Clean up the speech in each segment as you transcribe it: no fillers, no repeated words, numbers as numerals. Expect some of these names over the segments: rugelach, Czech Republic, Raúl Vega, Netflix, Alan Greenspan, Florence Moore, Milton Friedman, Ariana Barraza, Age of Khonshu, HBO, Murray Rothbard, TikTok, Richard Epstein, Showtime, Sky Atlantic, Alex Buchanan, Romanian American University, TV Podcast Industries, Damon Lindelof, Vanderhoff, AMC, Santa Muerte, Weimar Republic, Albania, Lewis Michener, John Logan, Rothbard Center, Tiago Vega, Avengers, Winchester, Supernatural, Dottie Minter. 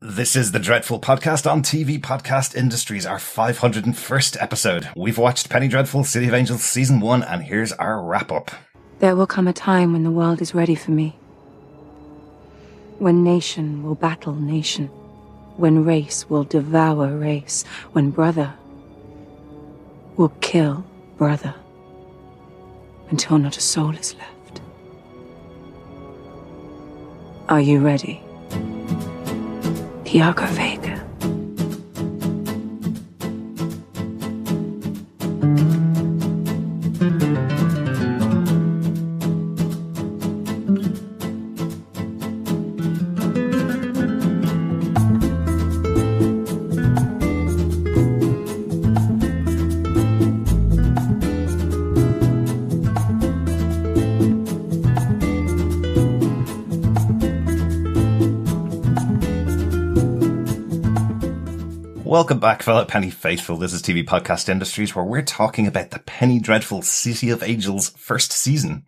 This is the Dreadful Podcast on TV Podcast Industries, our 501st episode. We've watched Penny Dreadful City of Angels Season 1, and here's our wrap-up. There will come a time when the world is ready for me. When nation will battle nation. When race will devour race. When brother will kill brother. Until not a soul is left. Are you ready? Tiago Vega. Welcome back, fellow Penny Faithful. This is TV Podcast Industries, where we're talking about the Penny Dreadful City of Angels first season.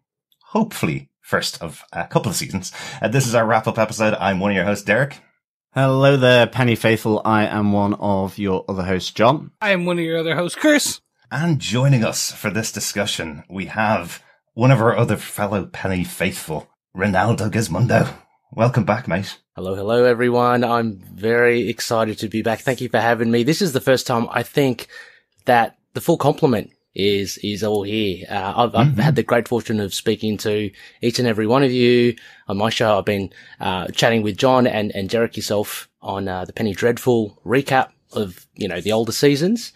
Hopefully, first of a couple of seasons. And this is our wrap-up episode. I'm one of your hosts, Derek. Hello there, Penny Faithful. I am one of your other hosts, John. I am one of your other hosts, Chris. And joining us for this discussion, we have one of our other fellow Penny Faithful, Ronaldo Gismondo. Welcome back, mate. Hello, hello, everyone. I'm very excited to be back. Thank you for having me. This is the first time I think that the full complement is all here. I've had the great fortune of speaking to each and every one of you on my show. I've been chatting with John and Derek yourself on the Penny Dreadful recap of, you know, the older seasons.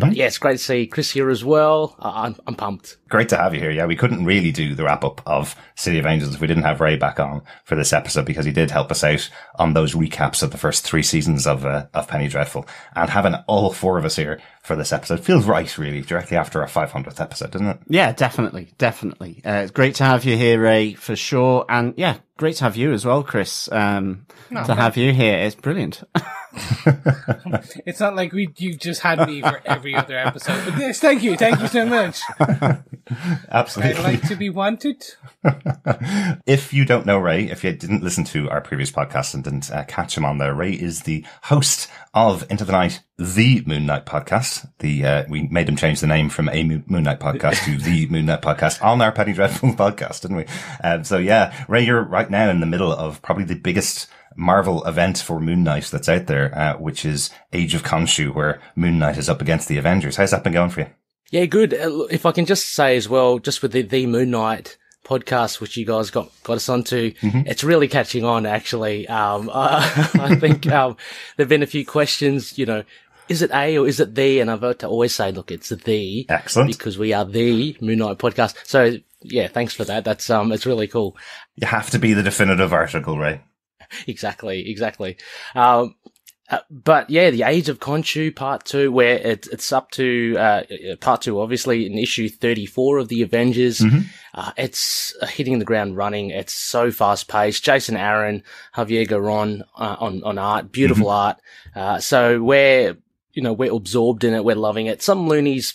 But yeah, it's great to see Chris here as well. I'm pumped. Great to have you here. Yeah, we couldn't really do the wrap up of City of Angels if we didn't have Ray back on for this episode, because he did help us out on those recaps of the first three seasons of Penny Dreadful. And having all four of us here for this episode feels right, really, directly after our 500th episode, doesn't it? Yeah, definitely, definitely. It's great to have you here, Ray, for sure. And yeah, great to have you as well, Chris. To have you here, it's brilliant. It's not like you just had me for every other episode. But yes, thank you so much. Absolutely. I'd like to be wanted. If you don't know Ray, if you didn't listen to our previous podcast and didn't catch him on there, Ray is the host of Into the Night, the Moon Knight podcast. We made him change the name from a Moon Knight podcast to the Moon Knight podcast on our Penny Dreadful podcast, didn't we? So yeah, Ray, you're right now in the middle of probably the biggest Marvel event for Moon Knight that's out there, which is Age of Khonshu, where Moon Knight is up against the Avengers. How's that been going for you? Yeah, good. If I can just say as well, just with the Moon Knight podcast, which you guys got us onto, it's really catching on, actually. I think there have been a few questions, you know, is it a or is it the? And I've always say, look, it's the. Excellent. Because we are the Moon Knight podcast. So, yeah, thanks for that. That's it's really cool. You have to be the definitive article, Ray. Exactly. But yeah, the Age of Khonshu Part 2, where it's up to Part 2, obviously, in issue 34 of the Avengers. It's hitting the ground running. It's so fast-paced. Jason Aaron, Javier Garron on art, beautiful art. So we're absorbed in it. We're loving it. Some loonies,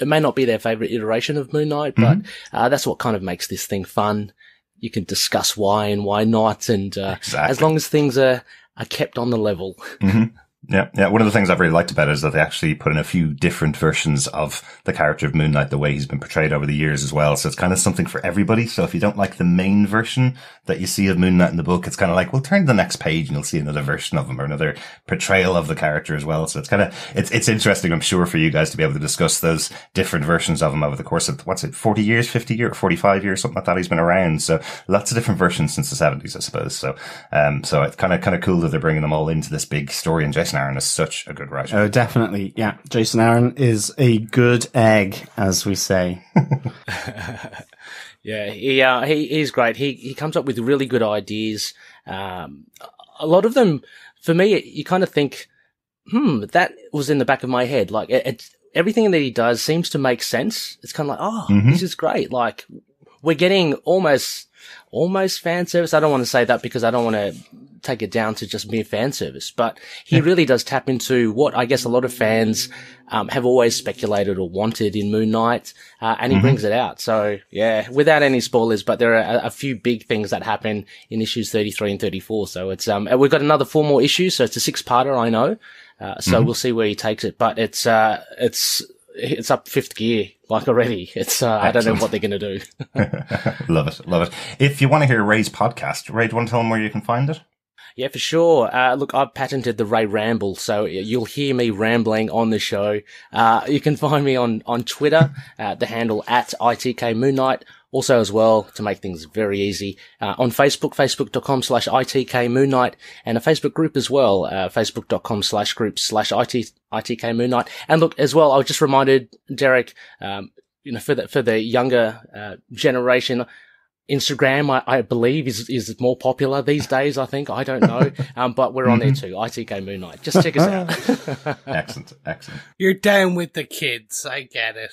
it may not be their favorite iteration of Moon Knight, but that's what kind of makes this thing fun. You can discuss why and why not, and as long as things are kept on the level. Yeah. One of the things I've really liked about it is that they actually put in a few different versions of the character of Moon Knight, the way he's been portrayed over the years as well. So it's kind of something for everybody. So if you don't like the main version that you see of Moon Knight in the book, it's kind of like, well, turn to the next page and you'll see another version of him or another portrayal of the character as well. So it's kind of, it's interesting, I'm sure, for you guys to be able to discuss those different versions of him over the course of, 40 years, 50 years, 45 years, something like that. He's been around. So lots of different versions since the 70s, I suppose. So, so it's kind of cool that they're bringing them all into this big story. And Jason Aaron is such a good writer. Oh, definitely. Yeah. Jason Aaron is a good egg, as we say. Yeah. He is great. He comes up with really good ideas. A lot of them, for me, you kind of think, that was in the back of my head. Like, everything that he does seems to make sense. It's kind of like, this is great. Like, we're getting almost fan service. I don't want to say that because I don't want to take it down to just mere fan service, but he really does tap into what I guess a lot of fans have always speculated or wanted in Moon Knight, and he brings it out. So yeah, without any spoilers, but there are a few big things that happen in issues 33 and 34. So it's we've got another 4 more issues, so it's a 6-parter, I know. So we'll see where he takes it, but it's up 5th gear, like already. It's, I don't know what they're going to do. Love it. Love it. If you want to hear Ray's podcast, Ray, do you want to tell them where you can find it? Yeah, for sure. Look, I've patented the Ray Ramble, so you'll hear me rambling on the show. You can find me on Twitter, the handle at ITK Moon Knight. Also as well, to make things very easy, on Facebook, facebook.com/ITK Moon Knight, and a Facebook group as well, facebook.com/groups/ITK Moon Knight. And look, as well, I was just reminded, Derek, you know, for the younger, generation, Instagram, I believe is more popular these days, I think. I don't know. But we're on there too. ITK Moon Knight. Just check us out. Excellent. Excellent. You're down with the kids. I get it.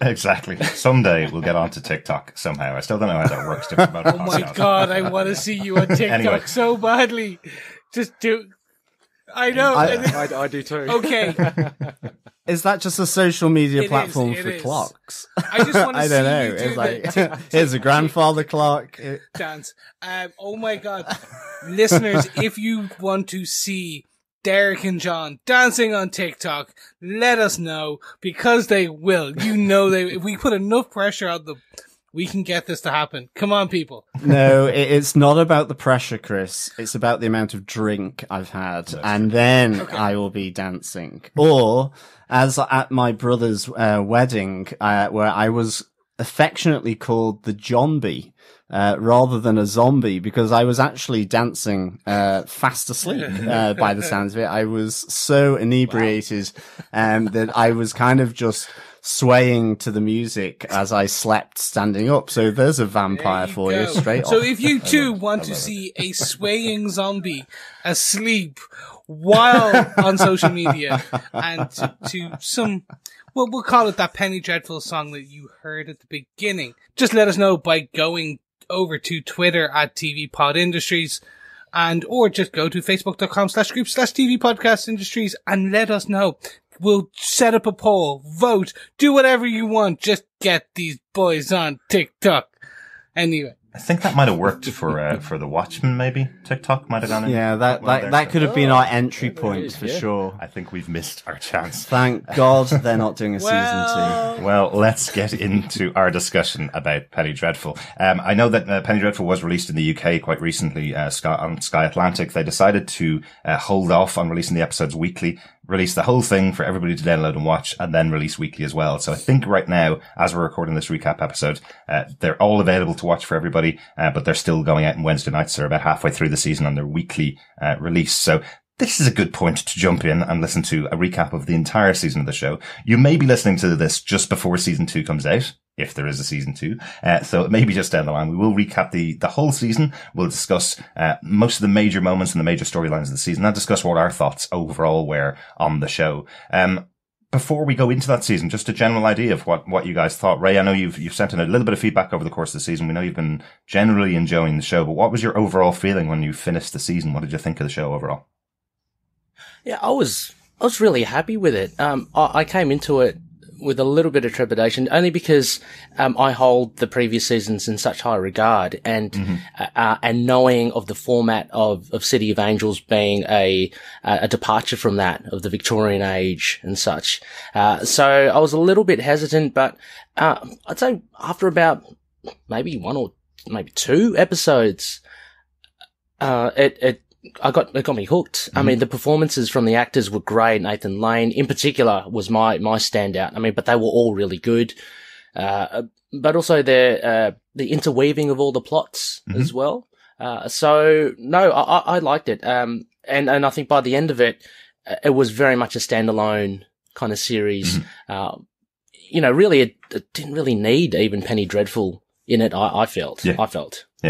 Exactly. Someday we'll get onto TikTok somehow. I still don't know how that works. Oh my God, I want to see you on TikTok so badly. Just do. I know. I do too. Okay. Is that just a social media platform for clocks? I just want to see. I don't know. It's like, here's a grandfather clock. Dance. Oh my God. Listeners, if you want to see Derek and John dancing on TikTok, let us know, because they will. You know, if we put enough pressure on them, we can get this to happen. Come on, people. No, it's not about the pressure, Chris. It's about the amount of drink I've had. That's and true. Then okay. I will be dancing. Or, as at my brother's wedding, where I was affectionately called the Johnby, rather than a zombie, because I was actually dancing fast asleep by the sounds of it. I was so inebriated that I was kind of just swaying to the music as I slept standing up. So there's a vampire for you straight on. So if you too want to see a swaying zombie asleep while on social media, and to some... Well, we'll call it that Penny Dreadful song that you heard at the beginning. Just let us know by going over to Twitter at TV Pod Industries, and or just go to facebook.com/group/TV Podcast Industries and let us know. We'll set up a poll, vote, do whatever you want. Just get these boys on TikTok. Anyway. I think that might have worked for the Watchmen, maybe. TikTok might have done it. Yeah, that could have been our entry point for sure. I think we've missed our chance. Thank God they're not doing a season 2. Well, let's get into our discussion about Penny Dreadful. I know that Penny Dreadful was released in the UK quite recently, on Sky Atlantic. They decided to hold off on releasing the episodes weekly, release the whole thing for everybody to download and watch, and then release weekly as well. So I think right now, as we're recording this recap episode, they're all available to watch for everybody, but they're still going out on Wednesday nights. They're about halfway through the season on their weekly release. So this is a good point to jump in and listen to a recap of the entire season of the show. You may be listening to this just before season 2 comes out, if there is a season 2. So maybe just down the line, we will recap the whole season. We'll discuss most of the major moments and the major storylines of the season, and discuss what our thoughts overall were on the show. Before we go into that season, just a general idea of what you guys thought. Ray, I know you've sent in a little bit of feedback over the course of the season. We know you've been generally enjoying the show, but what was your overall feeling when you finished the season? What did you think of the show overall? Yeah, I was really happy with it. I came into it with a little bit of trepidation, only because I hold the previous seasons in such high regard, and knowing of the format of City of Angels being a departure from that of the Victorian age and such. So I was a little bit hesitant, but I'd say after about maybe 1 or maybe 2 episodes, it got me hooked. I mean, the performances from the actors were great. Nathan Lane, in particular, was my standout. I mean, but they were all really good. But also the interweaving of all the plots as well. So no, I liked it. And I think by the end of it, it was very much a standalone kind of series. You know, really, it didn't really need even Penny Dreadful in it. I felt. Yeah.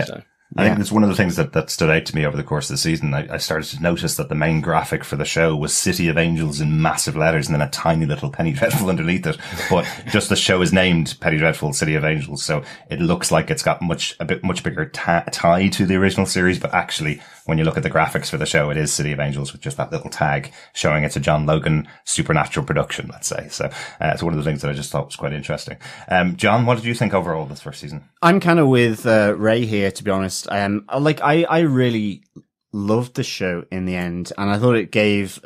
So. I think that's one of the things that stood out to me over the course of the season. I started to notice that the main graphic for the show was City of Angels in massive letters and then a tiny little Penny Dreadful underneath it. But just the show is named Penny Dreadful City of Angels, so it looks like it's got a bit much bigger tie to the original series, but actually when you look at the graphics for the show, it is City of Angels with just that little tag showing it's a John Logan Supernatural production, let's say. So it's one of the things that I just thought was quite interesting. John, what did you think overall this first season? I'm kind of with Ray here, to be honest. I really loved the show in the end, and I thought it gave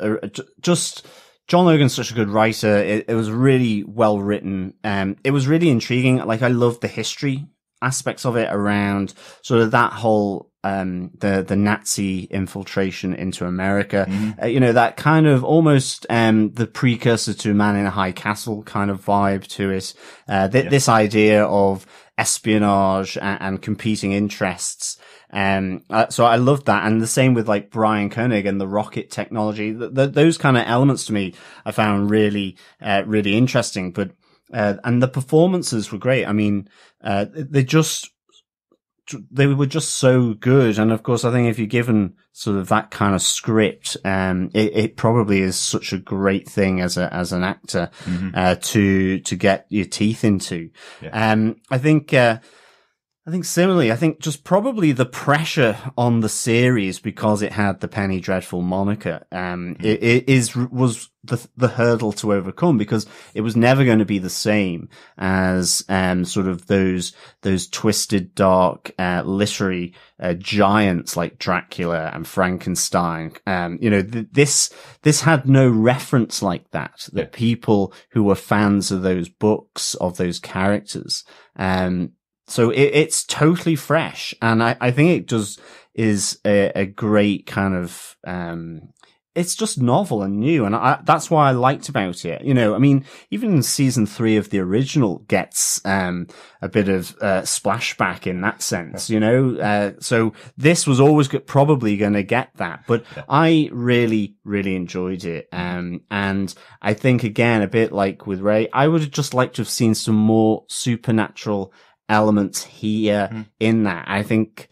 John Logan's such a good writer. It was really well written. It was really intriguing. Like, I loved the history aspects of it around sort of that whole the Nazi infiltration into America. Mm-hmm. You know, that kind of almost the precursor to Man in a High Castle kind of vibe to it. This idea of espionage and competing interests. So I loved that. And the same with like Brian Koenig and the rocket technology. Those kind of elements to me, I found really, really interesting. But, and the performances were great. I mean, they were just so good. And of course, I think if you're given sort of that kind of script, it probably is such a great thing as an actor, mm-hmm. to get your teeth into. Yeah. I think similarly, just probably the pressure on the series because it had the Penny Dreadful moniker, was the hurdle to overcome, because it was never going to be the same as, sort of those twisted, dark, literary, giants like Dracula and Frankenstein. You know, this had no reference like that, that people who were fans of those books, of those characters, so it's totally fresh, and I think it is a great kind of, it's just novel and new, and that's why I liked about it. You know, I mean, even season 3 of the original gets a bit of splashback in that sense, you know. So this was always probably going to get that, but I really, really enjoyed it. And I think, again, a bit like with Ray, I would have just liked to have seen some more supernatural elements here, mm-hmm. in that. I think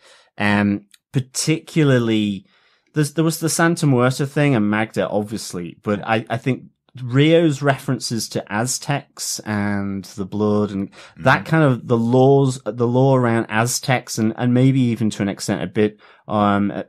particularly there was the Santa Muerte thing and Magda, obviously, but I think Rio's references to Aztecs and the blood and mm-hmm. that kind of the law around Aztecs and maybe even to an extent a bit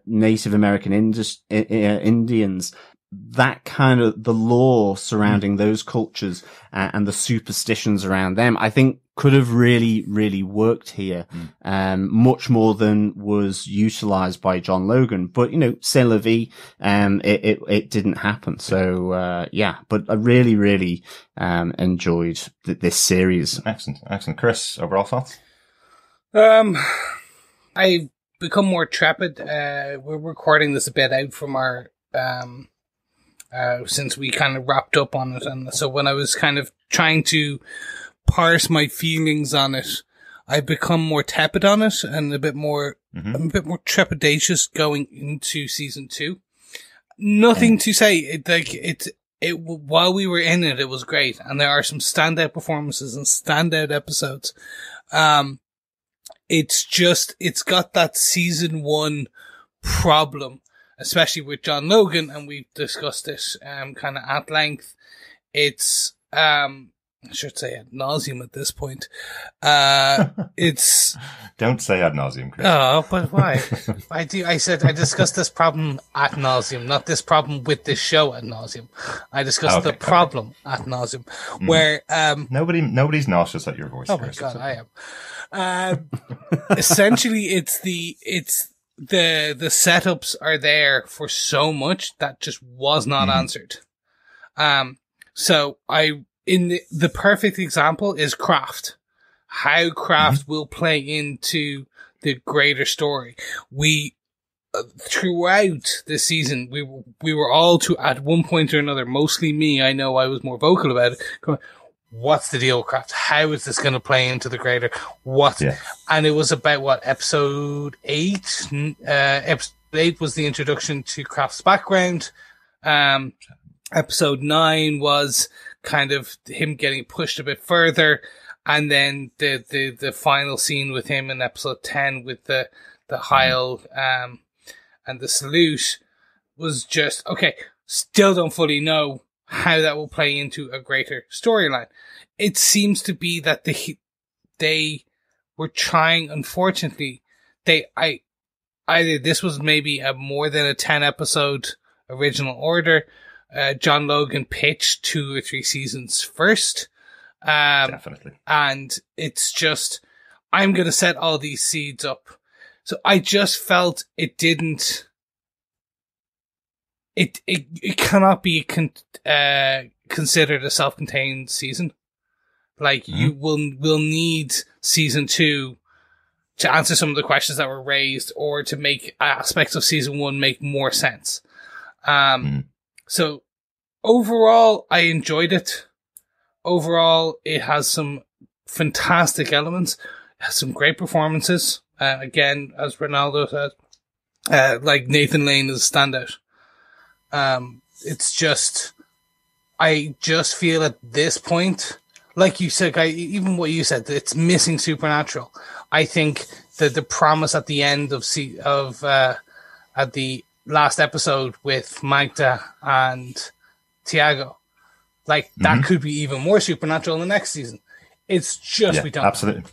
Native American Indians, that kind of the law surrounding mm-hmm. those cultures and the superstitions around them, I think could have really, really worked here, much more than was utilized by John Logan. But, you know, c'est la vie, it didn't happen. So, but I really, really, enjoyed this series. Excellent. Excellent. Chris, overall thoughts? I've become more trepid. We're recording this a bit out from our, since we kind of wrapped up on it. And so when I was kind of trying to parse my feelings on it, I've become more tepid on it and a bit more, mm-hmm. I'm a bit more trepidatious going into season 2. Nothing to say. While we were in it, it was great. And there are some standout performances and standout episodes. It's got that season 1 problem, especially with John Logan. And we've discussed this, kind of at length. It's, I should say ad nauseum at this point. It's don't say ad nauseum, Chris. Oh, but why? I discussed this problem ad nauseum, not this problem with this show ad nauseum. I discussed the problem ad nauseum, where nobody's nauseous at your voice. Oh, Chris, my God, I am. Essentially, it's the setups are there for so much that just was not answered. The perfect example is Kraft. How Kraft mm-hmm. will play into the greater story. Throughout this season, we were all at one point or another, mostly me, I know I was more vocal about it, going, what's the deal, Kraft? How is this going to play into the greater? And it was about episode 8? Episode 8 was the introduction to Kraft's background. Episode 9 was kind of him getting pushed a bit further, and then the final scene with him in episode 10 with the Heil and the salute was just okay. Still don't fully know how that will play into a greater storyline. It seems to be that they were trying. Unfortunately, either this was maybe a more than a 10-episode original order. John Logan pitched 2 or 3 seasons first. Definitely. And it's just, I'm going to set all these seeds up. So I just felt it didn't, it cannot be considered a self-contained season. Like, you will need season 2 to answer some of the questions that were raised, or to make aspects of season 1 make more sense. So overall, I enjoyed it. Overall, it has some fantastic elements. It has some great performances. Again, as Ronaldo said, like Nathan Lane is a standout. It's just, I just feel at this point, like you said, even what you said, it's missing Supernatural. I think that the promise at the end at the last episode with Magda and Tiago, like that could be even more Supernatural in the next season. It's just, we don't absolutely know.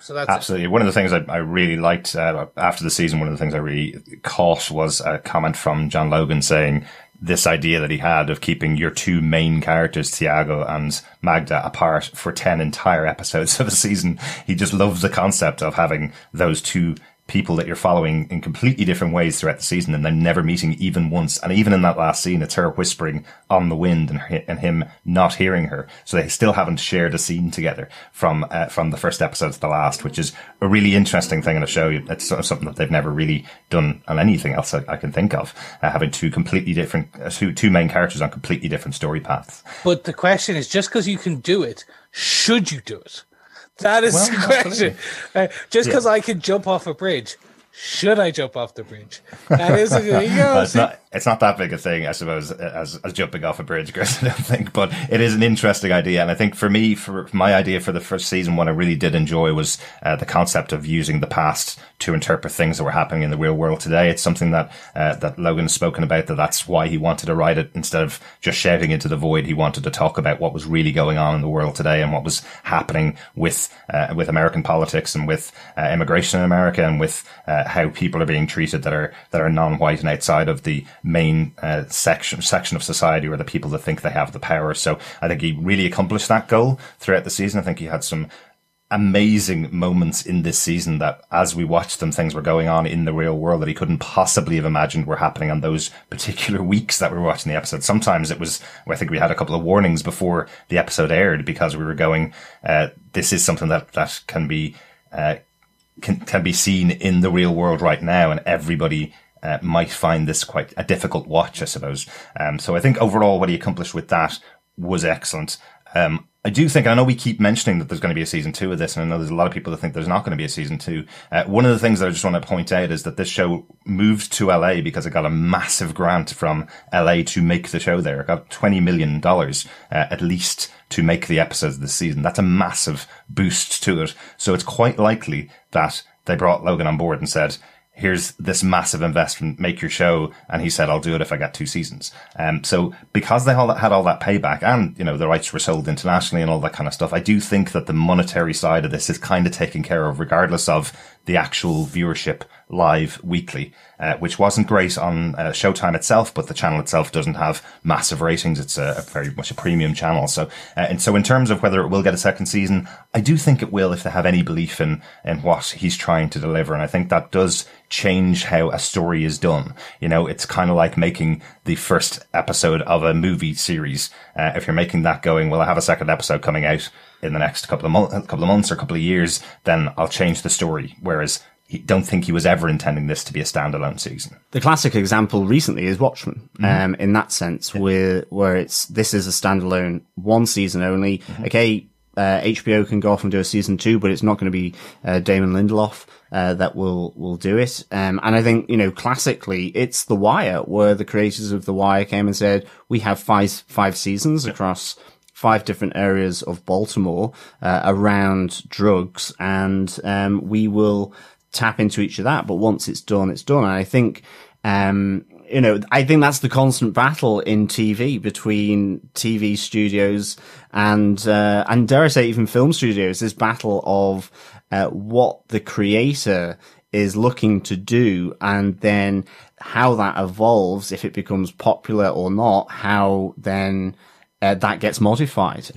So that's absolutely it. One of the things I really liked after the season, one of the things I really caught was a comment from John Logan saying this idea that he had of keeping your 2 main characters, Tiago and Magda, apart for 10 entire episodes of a season. He just loves the concept of having those 2 people that you're following in completely different ways throughout the season, and they're never meeting even once. And even in that last scene, it's her whispering on the wind and him not hearing her. So they still haven't shared a scene together from the first episode to the last, which is a really interesting thing in a show. It's sort of something that they've never really done on anything else I can think of, having 2 completely different, 2 main characters on completely different story paths. But the question is, just because you can do it, should you do it? That is the question. Just because I can jump off a bridge, should I jump off the bridge? That is a, it's not that big a thing, I suppose, as jumping off a bridge, Chris, I don't think. But it is an interesting idea. And I think for me, for my idea for the first season, what I really did enjoy was the concept of using the past to interpret things that were happening in the real world today. It's something that that Logan has spoken about, that's why he wanted to write it. Instead of just shouting into the void, he wanted to talk about what was really going on in the world today and what was happening with American politics and with immigration in America and with how people are being treated that are non-white and outside of the main section of society, or the people that think they have the power. So I think he really accomplished that goal throughout the season. I think he had some amazing moments in this season that, as we watched them, things were going on in the real world that he couldn't possibly have imagined were happening on those particular weeks that we were watching the episode. Sometimes it was, I think we had a couple of warnings before the episode aired because we were going, this is something that can be seen in the real world right now, and everybody might find this quite a difficult watch, I suppose. So I think overall what he accomplished with that was excellent. I do think, and I know we keep mentioning that there's going to be a season 2 of this, and I know there's a lot of people that think there's not going to be a season 2. One of the things that I just want to point out is that this show moved to LA because it got a massive grant from LA to make the show there. It got $20 million, at least, to make the episodes this season. That's a massive boost to it. So it's quite likely that they brought Logan on board and said, here's this massive investment, make your show. And he said, I'll do it if I get 2 seasons. So because they had all that payback and, the rights were sold internationally and all that kind of stuff, I do think that the monetary side of this is kind of taken care of regardless of the actual viewership live weekly, which wasn't great on Showtime itself, but the channel itself doesn't have massive ratings. It's a very much a premium channel. So, and so in terms of whether it will get a second season, I do think it will if they have any belief in what he's trying to deliver. And I think that does change how a story is done. It's kind of like making the first episode of a movie series. If you're making that going, well, I have a second episode coming out in the next couple of months or couple of years, then I'll change the story. Whereas I don't think he was ever intending this to be a standalone season. The classic example recently is Watchmen, in that sense, where this is a standalone, 1 season only. Okay, HBO can go off and do a season 2, but it's not going to be Damon Lindelof that will do it. And I think, classically, it's The Wire, where the creators of The Wire came and said, we have five seasons across 5 different areas of Baltimore around drugs, and we will tap into each of that. But once it's done, it's done. And I think, I think that's the constant battle in TV between TV studios and dare I say even film studios, this battle of what the creator is looking to do, and then how that evolves, if it becomes popular or not, how then that gets modified,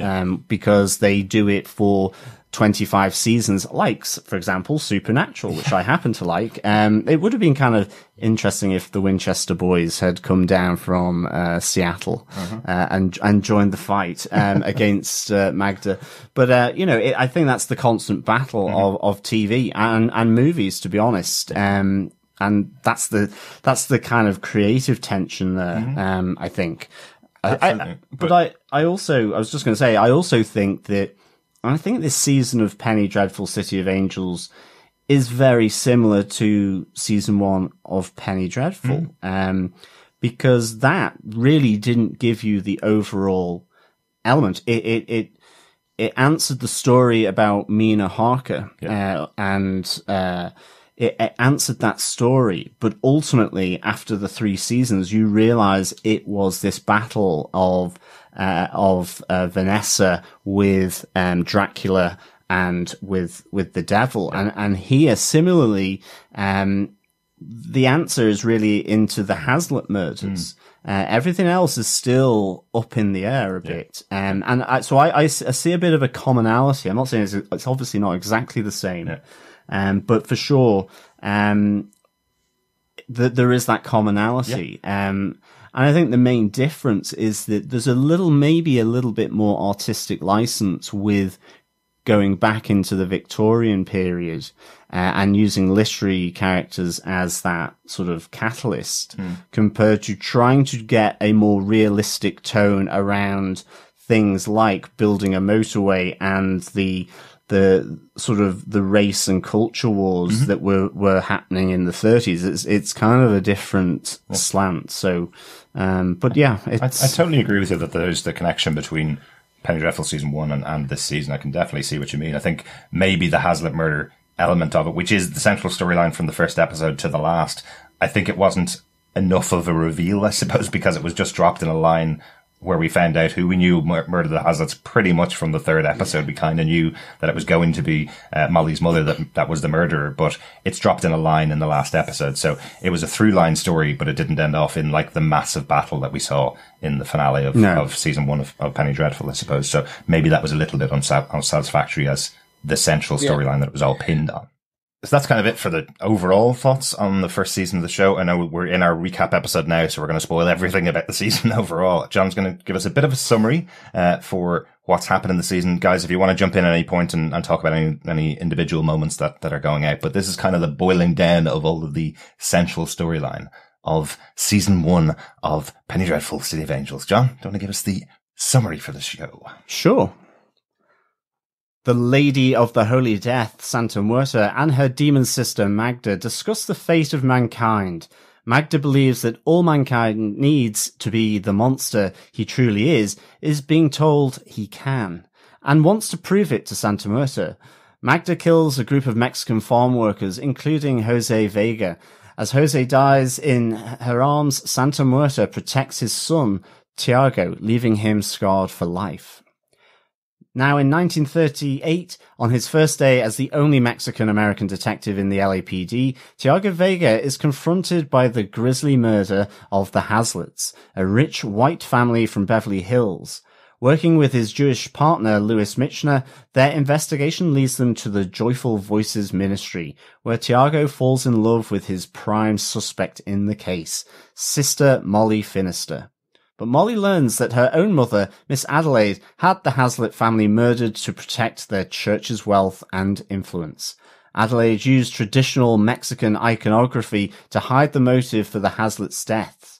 because they do it for 25 seasons, like, for example, Supernatural, which I happen to like. It would have been kind of interesting if the Winchester boys had come down from Seattle and joined the fight against Magda. But, you know, I think that's the constant battle of TV and movies, to be honest. And that's the kind of creative tension there, I think. I also think that this season of Penny Dreadful City of Angels is very similar to season one of Penny Dreadful, because that really didn't give you the overall element. It answered the story about Mina Harker, and it answered that story, but ultimately, after the three seasons, you realize it was this battle of Vanessa with Dracula and with the devil, and here similarly, the answer is really into the Hazlett murders. Everything else is still up in the air a bit, and so I see a bit of a commonality. I'm not saying it's obviously not exactly the same, but for sure, there is that commonality. And I think the main difference is that there's maybe a little bit more artistic license with going back into the Victorian period and using literary characters as that sort of catalyst, compared to trying to get a more realistic tone around things like building a motorway and the sort of the race and culture wars that were happening in the 30s. It's kind of a different slant. So, but yeah, I totally agree with you that there's the connection between Penny Dreadful season one and this season. I can definitely see what you mean. I think maybe the Hazlett murder element of it, which is the central storyline from the first episode to the last, I think it wasn't enough of a reveal, I suppose, because it was just dropped in a line where we found out who we knew murdered the Hazletts pretty much from the third episode. We kind of knew that it was going to be Molly's mother that was the murderer, but it's dropped in a line in the last episode. So it was a through-line story, but it didn't end off in like the massive battle that we saw in the finale of season one of Penny Dreadful, I suppose. So maybe that was a little bit unsatisfactory as the central storyline that it was all pinned on. So that's kind of it for the overall thoughts on the first season of the show. I know we're in our recap episode now, so we're going to spoil everything about the season overall. John's going to give us a bit of a summary for what's happened in the season. Guys, if you want to jump in at any point and talk about any individual moments that are going out, but this is kind of the boiling down of all of the central storyline of season one of Penny Dreadful City of Angels. John, do you want to give us the summary for the show? Sure. The Lady of the Holy Death, Santa Muerte, and her demon sister Magda discuss the fate of mankind. Magda believes that all mankind needs to be the monster he truly is being told he can, and wants to prove it to Santa Muerte. Magda kills a group of Mexican farm workers, including Jose Vega. As Jose dies in her arms, Santa Muerte protects his son, Tiago, leaving him scarred for life. Now, in 1938, on his first day as the only Mexican-American detective in the LAPD, Tiago Vega is confronted by the grisly murder of the Hazletts, a rich white family from Beverly Hills. Working with his Jewish partner, Lewis Michener, their investigation leads them to the Joyful Voices Ministry, where Tiago falls in love with his prime suspect in the case, Sister Molly Finnister. But Molly learns that her own mother, Miss Adelaide, had the Hazlett family murdered to protect their church's wealth and influence. Adelaide used traditional Mexican iconography to hide the motive for the Hazletts' deaths.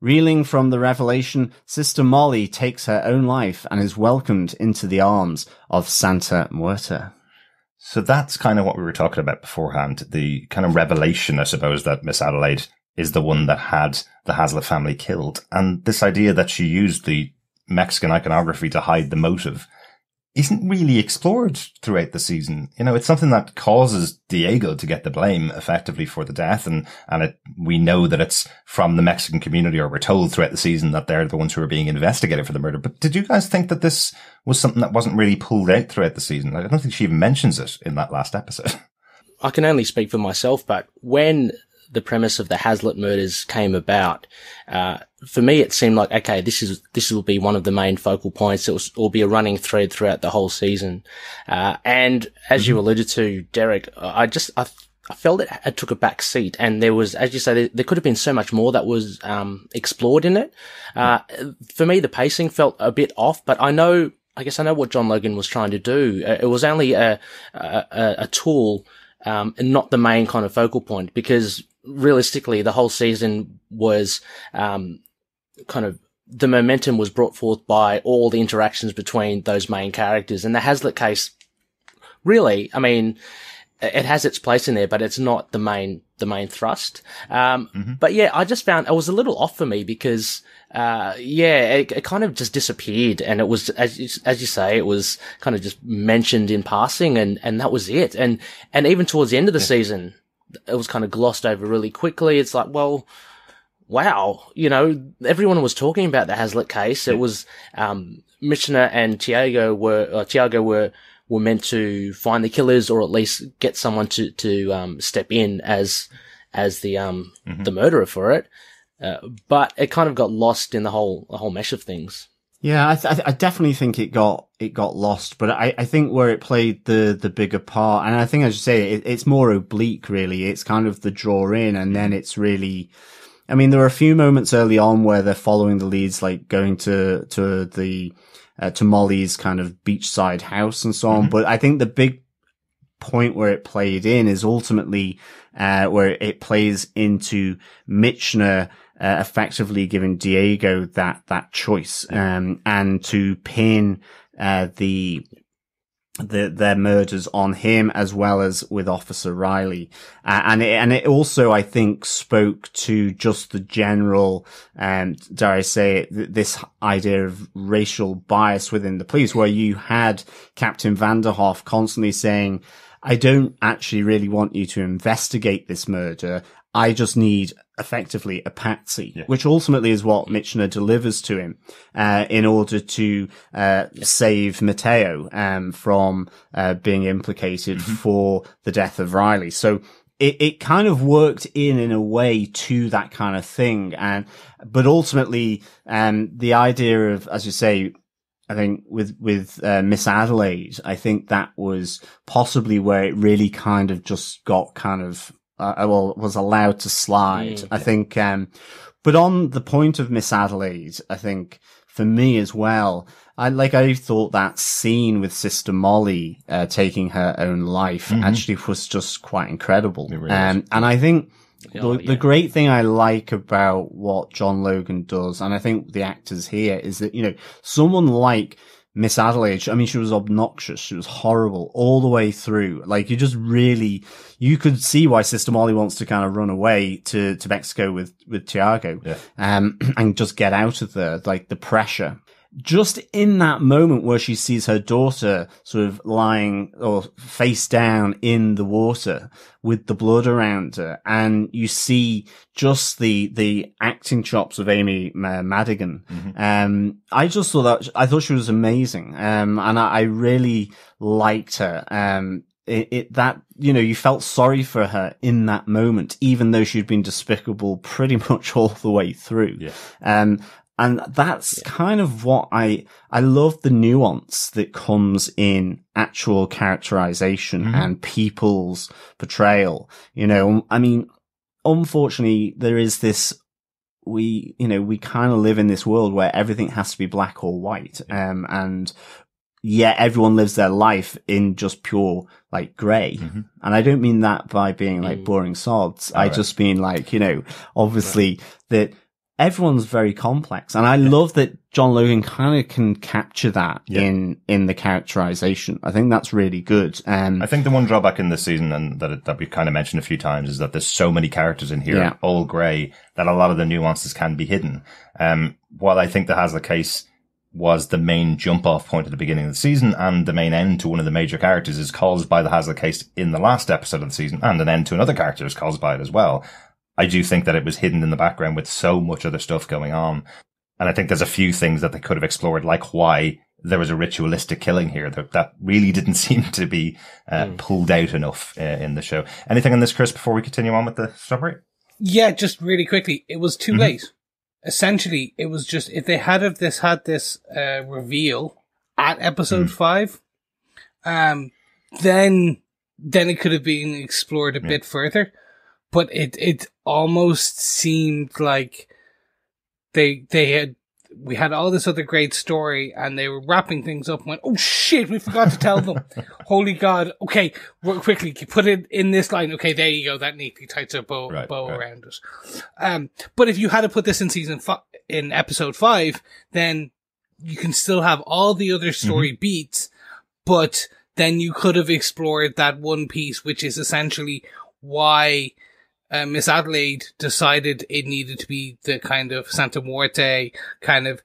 Reeling from the revelation, Sister Molly takes her own life and is welcomed into the arms of Santa Muerte. So that's kind of what we were talking about beforehand, the kind of revelation, I suppose, that Miss Adelaide is the one that had the Hazlett family killed. And this idea that she used the Mexican iconography to hide the motive isn't really explored throughout the season. You know, it's something that causes Diego to get the blame effectively for the death. And we know that it's from the Mexican community, or we're told throughout the season that they're the ones who are being investigated for the murder. But did you guys think that this was something that wasn't really pulled out throughout the season? I don't think she even mentions it in that last episode. I can only speak for myself, but when the premise of the Hazlett murders came about, for me it seemed like, okay, this will be one of the main focal points. It will be a running thread throughout the whole season. And as you alluded to, Derek, I felt it took a back seat, and there was, as you say, there could have been so much more that was explored in it. For me, the pacing felt a bit off, but I know what John Logan was trying to do. It was only a tool, and not the main kind of focal point, because realistically, the whole season was kind of, the momentum was brought forth by all the interactions between those main characters. And the Hazlett case, really, I mean, it has its place in there, but it's not the main thrust. But yeah, I just found it was a little off for me because, it kind of just disappeared. And it was, as you say, it was kind of just mentioned in passing, and that was it. And even towards the end of the season, it was kind of glossed over really quickly. It's like, well, wow, you know, everyone was talking about the Hazlett case. It was, Michener and Tiago were meant to find the killers, or at least get someone to step in as the murderer for it. But it kind of got lost in the whole mesh of things. Yeah, I definitely think it got lost, but I think where it played the bigger part, and I think I should say it's more oblique, really. It's kind of the draw in, and then it's really, I mean, there are a few moments early on where they're following the leads, like going to Molly's kind of beachside house and so on. But I think the big point where it played in is ultimately, where it plays into Michener, effectively giving Diego that choice, and to pin, their murders on him, as well as with Officer Riley. And it also, I think, spoke to just the general, dare I say it, this idea of racial bias within the police, where you had Captain Vanderhoff constantly saying, I don't actually really want you to investigate this murder. I just need effectively a patsy, which ultimately is what Michener delivers to him, in order to, save Mateo, from, being implicated for the death of Riley. So it kind of worked in a way to that kind of thing. But ultimately, the idea of, as you say, I think with Miss Adelaide, I think that was possibly where it really kind of just got kind of, was allowed to slide. I think, but on the point of Miss Adelaide, I think for me as well, I thought that scene with Sister Molly, taking her own life actually was just quite incredible. Really, and I think the great thing I like about what John Logan does, and I think the actors here, is that, you know, someone like Miss Adelaide, I mean, she was obnoxious. She was horrible all the way through. Like, you just really, you could see why Sister Molly wants to kind of run away to Mexico with Tiago, and just get out of there. Like, the pressure. Just in that moment where she sees her daughter sort of lying or face down in the water with the blood around her, and you see just the acting chops of Amy Madigan. I just thought she was amazing. And I really liked her. You know, you felt sorry for her in that moment, even though she'd been despicable pretty much all the way through. And that's kind of what I love, the nuance that comes in actual characterization and people's portrayal. You know, I mean, unfortunately, there is this, we kind of live in this world where everything has to be black or white. And yeah, everyone lives their life in just pure, like, grey. And I don't mean that by being like boring sods. Just mean, like, you know, obviously that, everyone's very complex, and I love that John Logan kind of can capture that in the characterization. I think that's really good. I think the one drawback in this season, and that we've kind of mentioned a few times, is that there's so many characters in here, all grey, that a lot of the nuances can be hidden. While I think the Hazlett case was the main jump-off point at the beginning of the season, and the main end to one of the major characters is caused by the Hazlett case in the last episode of the season, and an end to another character is caused by it as well, I do think that it was hidden in the background with so much other stuff going on. And I think there's a few things that they could have explored, like why there was a ritualistic killing here. That really didn't seem to be pulled out enough in the show. Anything on this, Chris, before we continue on with the summary? Yeah, just really quickly. It was too late. Essentially, it was just, if they had this reveal at episode 5, then it could have been explored a bit further. But it almost seemed like we had all this other great story, and they were wrapping things up and went, oh shit, we forgot to tell them. Holy God. Okay, quickly, put it in this line. Okay, there you go. That neatly ties a bow around it. But if you had to put this in in episode 5, then you can still have all the other story beats, but then you could have explored that one piece, which is essentially why Miss Adelaide decided it needed to be the kind of Santa Muerte kind of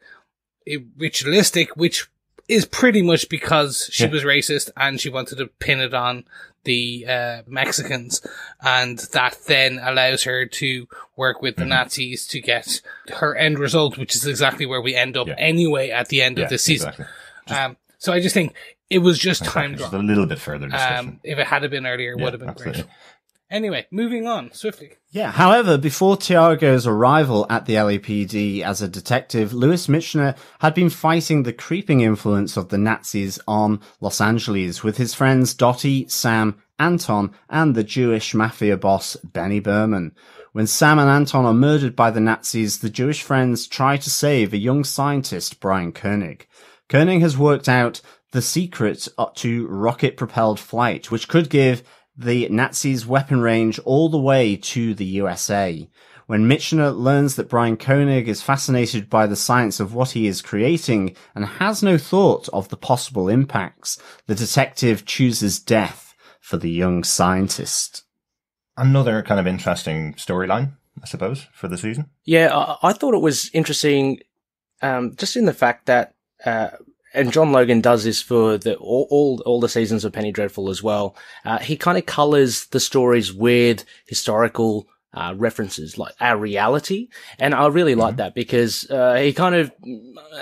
ritualistic, which is pretty much because she was racist and she wanted to pin it on the Mexicans. And that then allows her to work with the Nazis to get her end result, which is exactly where we end up anyway at the end of this season. Exactly. So I just think it was just time drawn. Just a little bit further discussion. If it had been earlier, it would have been great. Anyway, moving on swiftly. Yeah. However, before Tiago's arrival at the LAPD as a detective, Lewis Michener had been fighting the creeping influence of the Nazis on Los Angeles with his friends Dottie, Sam, Anton, and the Jewish mafia boss Benny Berman. When Sam and Anton are murdered by the Nazis, the Jewish friends try to save a young scientist, Brian Koenig. Koenig has worked out the secret to rocket-propelled flight, which could give the Nazis' weapon range all the way to the USA. When Michener learns that Brian Koenig is fascinated by the science of what he is creating and has no thought of the possible impacts, the detective chooses death for the young scientist. Another kind of interesting storyline, I suppose, for the season. Yeah, I thought it was interesting just in the fact that and John Logan does this for all the seasons of Penny Dreadful as well. He kind of colors the stories with historical references, like our reality. And I really like that because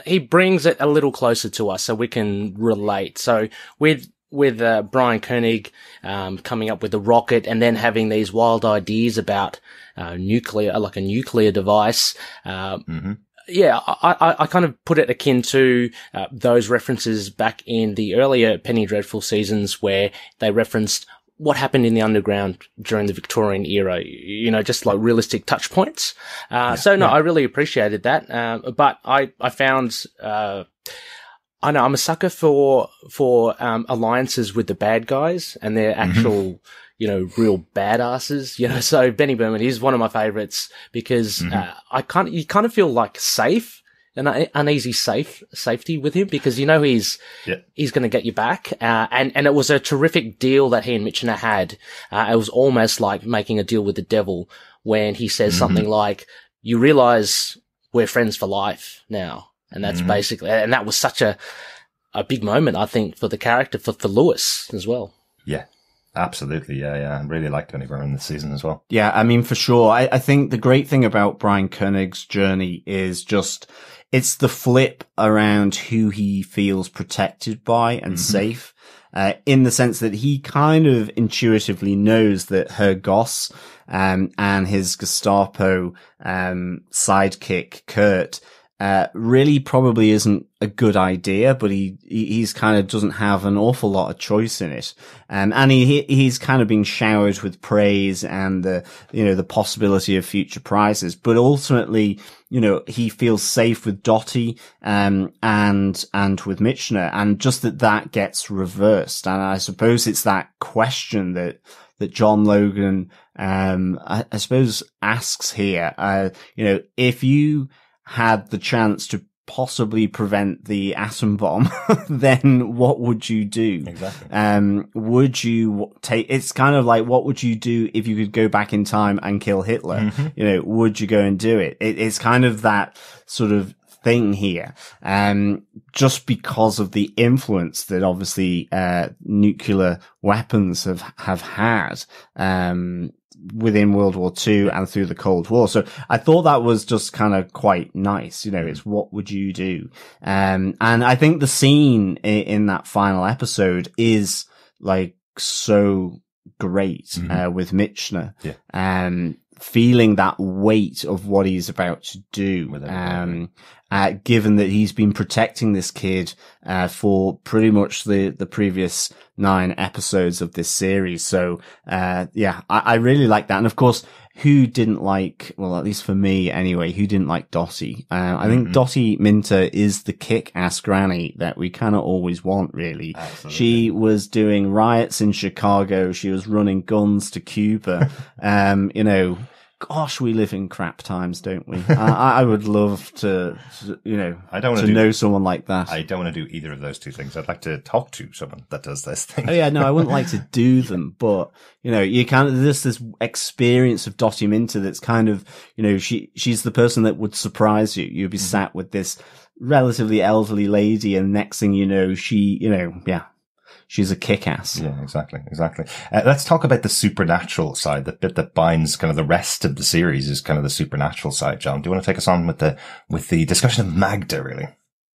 he brings it a little closer to us so we can relate. So with Brian Koenig coming up with the rocket and then having these wild ideas about a nuclear device, yeah, I kind of put it akin to those references back in the earlier Penny Dreadful seasons where they referenced what happened in the underground during the Victorian era, you know, just like realistic touch points. I really appreciated that. But I found, I know I'm a sucker for alliances with the bad guys and their actual, you know, real badasses, you know, so Benny Berman is one of my favorites because, you kind of feel like safe and uneasy safety with him because, you know, he's going to get you back. And it was a terrific deal that he and Michener had. It was almost like making a deal with the devil when he says something like, you realize we're friends for life now. And that's basically, and that was such a big moment, I think, for the character, for Lewis as well. Yeah. Absolutely, yeah. I really liked Benny Berman this season as well. Yeah, I mean, for sure. I think the great thing about Brian Koenig's journey is just it's the flip around who he feels protected by and safe, in the sense that he kind of intuitively knows that her Goss and his Gestapo sidekick, Kurt, really probably isn't a good idea, but he's kind of doesn't have an awful lot of choice in it. And he's kind of been showered with praise and the possibility of future prizes. But ultimately, you know, he feels safe with Dottie, and with Michener, and just that gets reversed. And I suppose it's that question that John Logan, I suppose asks here, you know, if you had the chance to possibly prevent the atom bomb, then what would you do? Exactly. Would you it's kind of like, what would you do if you could go back in time and kill Hitler? You know, would you go and do it? It's kind of that sort of thing here, just because of the influence that obviously nuclear weapons have had within World War II and through the Cold War. So I thought that was just kind of quite nice. You know, it's what would you do? And I think the scene in that final episode is like so great, with Michener. Yeah. Feeling that weight of what he's about to do, given that he's been protecting this kid for pretty much the previous 9 episodes of this series. So yeah, I really like that. And of course, who didn't like, well, at least for me anyway, who didn't like Dottie? I think Dottie Minter is the kick-ass granny that we kind of always want, really. Absolutely. She was doing riots in Chicago. She was running guns to Cuba. You know, gosh, we live in crap times, don't we? I would love to you know, I don't want to know someone like that. I don't want to do either of those two things. I'd like to talk to someone that does this thing. Oh yeah, no, I wouldn't like to do them, but you know, you kind of, there's this experience of Dottie Minter that's kind of, you know, she's the person that would surprise you. You'd be sat with this relatively elderly lady, and next thing you know, she, you know, yeah. She's a kick-ass. Yeah, exactly, exactly. Let's talk about the supernatural side. The bit that binds kind of the rest of the series is kind of the supernatural side. John, do you want to take us on with the discussion of Magda, really?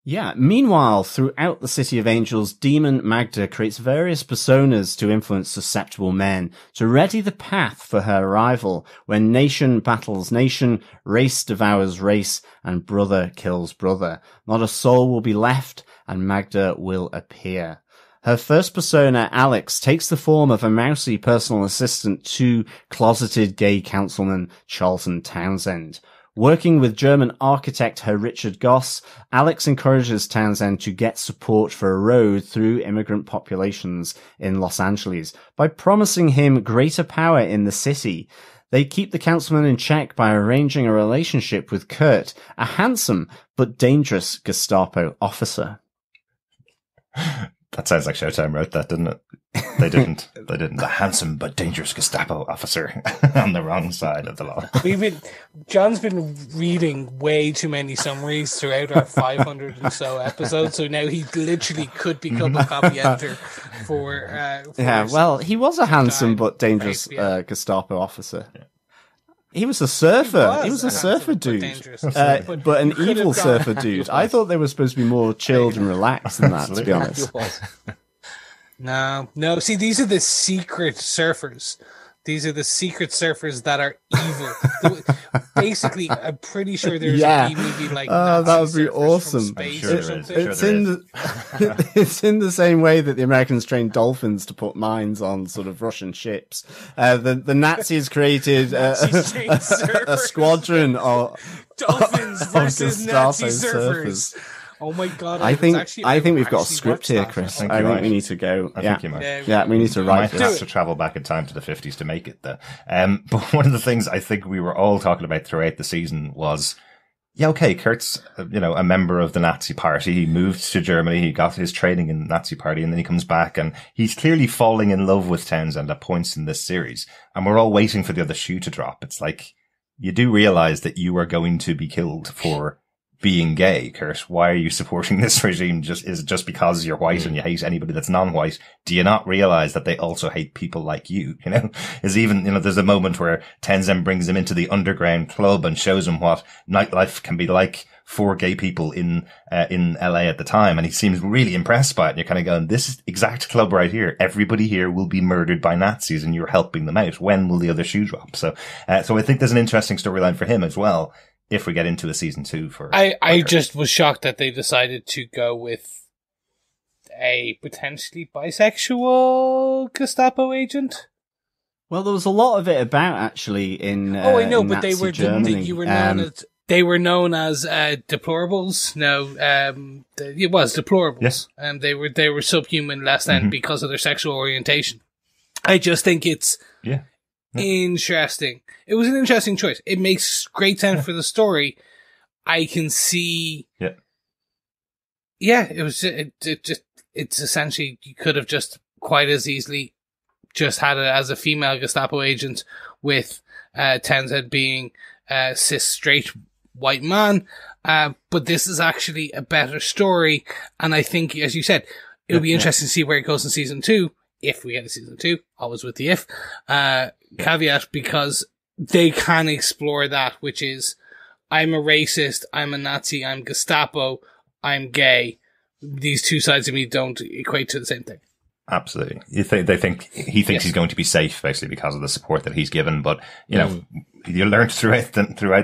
Yeah. Meanwhile, throughout the City of Angels, Demon Magda creates various personas to influence susceptible men to ready the path for her arrival when nation battles nation, race devours race, and brother kills brother. Not a soul will be left, and Magda will appear. Her first persona, Alex, takes the form of a mousy personal assistant to closeted gay councilman Charlton Townsend. Working with German architect Herr Richard Goss, Alex encourages Townsend to get support for a road through immigrant populations in Los Angeles by promising him greater power in the city. They keep the councilman in check by arranging a relationship with Kurt, a handsome but dangerous Gestapo officer. That sounds like Showtime wrote that, didn't it? They didn't. They didn't. The handsome but dangerous Gestapo officer on the wrong side of the law. John's been reading way too many summaries throughout our 500 and so episodes, so now he literally could become a copy editor for... yeah, well, he was a handsome but dangerous Gestapo officer. Yeah. He was a surfer. He was a surfer dude, but an evil surfer dude. I thought they were supposed to be more chilled and relaxed than that, to be honest. No. See, these are the secret surfers. These are the secret surfers that are evil. Basically, I'm pretty sure there's an EVB like that would be awesome. It's in the same way that the Americans trained dolphins to put mines on sort of Russian ships. The Nazis created a squadron of dolphins versus Nazi surfers. Oh my god! I think we've got a script here, Chris. I think we need to go. I think we need to write. Might have to travel back in time to the 50s to make it, though. But one of the things I think we were all talking about throughout the season was, yeah, okay, Kurt's a member of the Nazi Party. He moved to Germany. He got his training in the Nazi Party, and then he comes back, and he's clearly falling in love with Townsend at points in this series. And we're all waiting for the other shoe to drop. It's like, you do realize that you are going to be killed for being gay, Kurt. Why are you supporting this regime? Is it just because you're white and you hate anybody that's non-white? Do you not realize that they also hate people like you? You know, is even, there's a moment where Tenzin brings him into the underground club and shows him what nightlife can be like for gay people in LA at the time. And he seems really impressed by it. And you're kind of going, this is exact club right here. Everybody here will be murdered by Nazis and you're helping them out. When will the other shoe drop? So I think there's an interesting storyline for him as well, if we get into a season 2 for... I just was shocked that they decided to go with a potentially bisexual Gestapo agent. Well, there was a lot of it about, actually, in Nazi Germany. Oh, I know, but they were, known as deplorables. No, it was deplorables. Yes. They were subhuman less than because of their sexual orientation. I just think it's... yeah. Interesting. It was an interesting choice. It makes great sense for the story. I can see. Yeah. Yeah, it was. It's essentially, you could have just quite as easily just had it as a female Gestapo agent with Townsend being a cis straight white man. But this is actually a better story, and I think, as you said, it'll be interesting to see where it goes in season 2. if we get a season two, always with the if, caveat, because they can explore that, which is, I'm a racist, I'm a Nazi, I'm Gestapo, I'm gay. These two sides of me don't equate to the same thing. Absolutely. He thinks he's going to be safe, basically, because of the support that he's given. But, you know, you learned throughout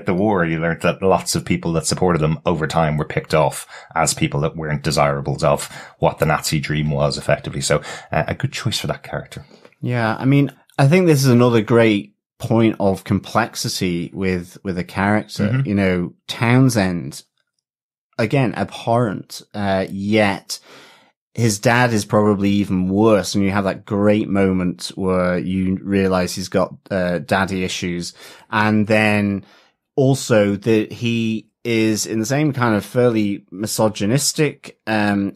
the war, you learned that lots of people that supported him over time were picked off as people that weren't desirables of what the Nazi dream was, effectively. So a good choice for that character. Yeah, I mean, I think this is another great point of complexity with a character. Mm-hmm. You know, Townsend, again, abhorrent, yet... his dad is probably even worse, and you have that great moment where you realize he's got daddy issues, and then also that he is in the same kind of fairly misogynistic, and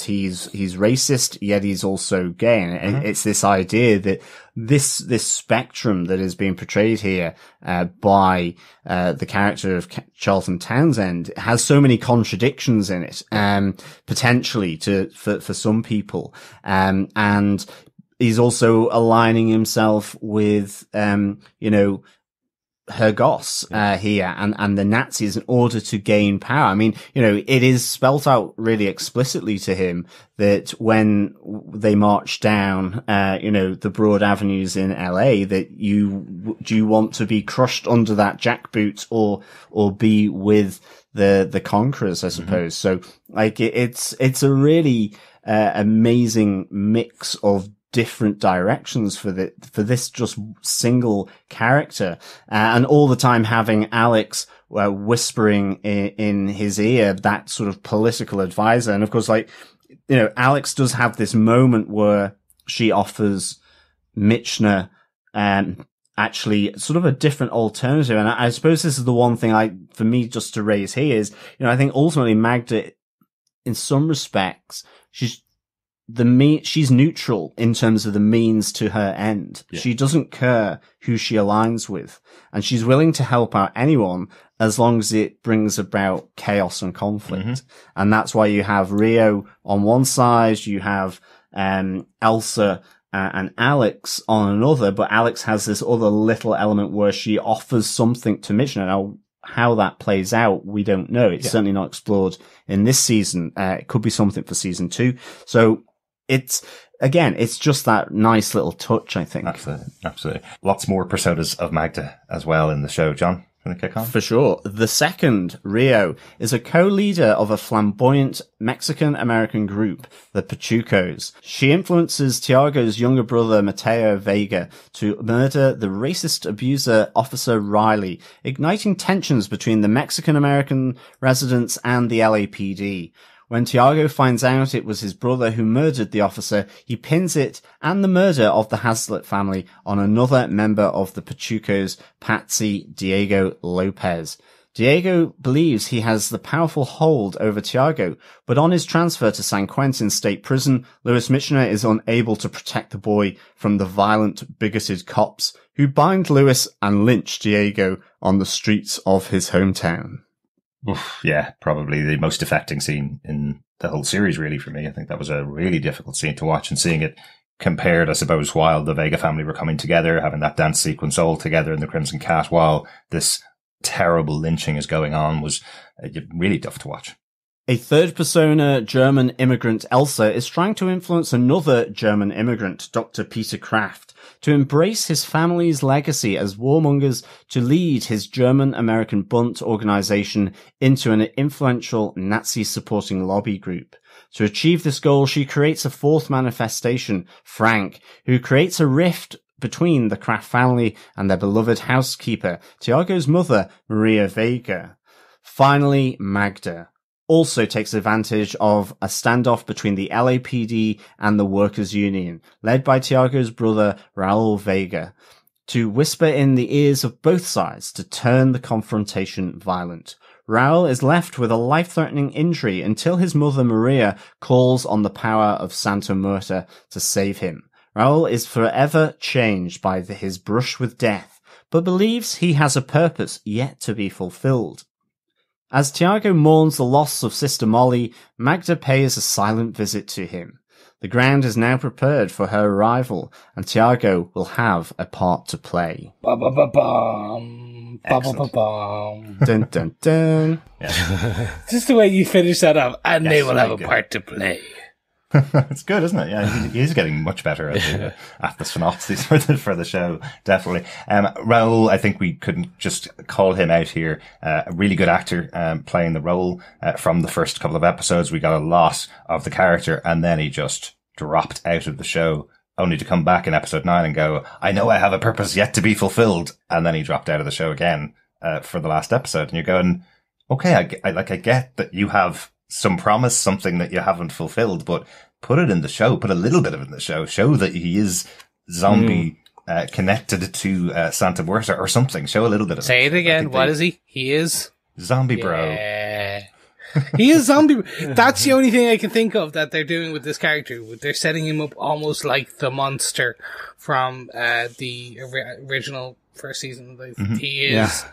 he's racist, yet he's also gay. And it's this idea that this spectrum that is being portrayed here by the character of Charlton Townsend has so many contradictions in it, potentially for some people, and he's also aligning himself with her goss here and the Nazis in order to gain power. I mean, you know, it is spelt out really explicitly to him that when they march down, the broad avenues in LA, that do you want to be crushed under that jackboot or be with the conquerors, I suppose. Mm-hmm. So like it's a really, amazing mix of different directions for this just single character, and all the time having Alex whispering in his ear, that sort of political advisor. And of course, like, you know, Alex does have this moment where she offers Michener actually sort of a different alternative. And I suppose this is the one thing for me just to raise here is, you know, I think ultimately Magda, in some respects, she's neutral in terms of the means to her end. Yeah. She doesn't care who she aligns with, and she's willing to help out anyone as long as it brings about chaos and conflict. Mm-hmm. And that's why you have Rio on one side, you have Elsa and Alex on another, but Alex has this other little element where she offers something to Michener. Now, how that plays out, we don't know. It's certainly not explored in this season. It could be something for season two. So, it's just that nice little touch, I think. Absolutely. Lots more personas of Magda as well in the show. John, you want to kick on? For sure. The second, Rio, is a co-leader of a flamboyant Mexican-American group, the Pachucos. She influences Tiago's younger brother, Mateo Vega, to murder the racist abuser, Officer Riley, igniting tensions between the Mexican-American residents and the LAPD. When Tiago finds out it was his brother who murdered the officer, he pins it and the murder of the Hazlett family on another member of the Pachucos, Patsy Diego Lopez. Diego believes he has the powerful hold over Tiago, but on his transfer to San Quentin State Prison, Lewis Michener is unable to protect the boy from the violent, bigoted cops who bind Lewis and lynch Diego on the streets of his hometown. Oof, yeah, probably the most affecting scene in the whole series, really, for me. I think that was a really difficult scene to watch, and seeing it compared, I suppose, while the Vega family were coming together, having that dance sequence all together in the Crimson Cat, while this terrible lynching is going on, was really tough to watch. A third persona, German immigrant Elsa, is trying to influence another German immigrant, Dr. Peter Kraft, to embrace his family's legacy as warmongers, to lead his German-American Bund organization into an influential Nazi-supporting lobby group. To achieve this goal, she creates a fourth manifestation, Frank, who creates a rift between the Kraft family and their beloved housekeeper, Tiago's mother, Maria Vega. Finally, Magda also takes advantage of a standoff between the LAPD and the Workers' Union, led by Tiago's brother, Raul Vega, to whisper in the ears of both sides to turn the confrontation violent. Raul is left with a life-threatening injury until his mother, Maria, calls on the power of Santa Muerte to save him. Raul is forever changed by his brush with death, but believes he has a purpose yet to be fulfilled. As Tiago mourns the loss of Sister Molly, Magda pays a silent visit to him. The ground is now prepared for her arrival, and Tiago will have a part to play. Dun, dun, dun. Yeah. Just the way you finish that up, and yes, they will have a part to play. It's good, isn't it? Yeah, he's getting much better at the synopses for the show, definitely. Raul, I think we couldn't just call him out here. A really good actor playing the role from the first couple of episodes. We got a lot of the character, and then he just dropped out of the show, only to come back in episode 9 and go, I know I have a purpose yet to be fulfilled. And then he dropped out of the show again for the last episode. And you're going, okay, I get that you have some promise, something that you haven't fulfilled, but put it in the show, put a little bit of it in the show, show that he is zombie connected to Santa Muerte or something, show a little bit of Say it again, what is he? He is? Zombie bro. He is zombie bro. That's the only thing I can think of that they're doing with this character. They're setting him up almost like the monster from the original first season. Like, he is...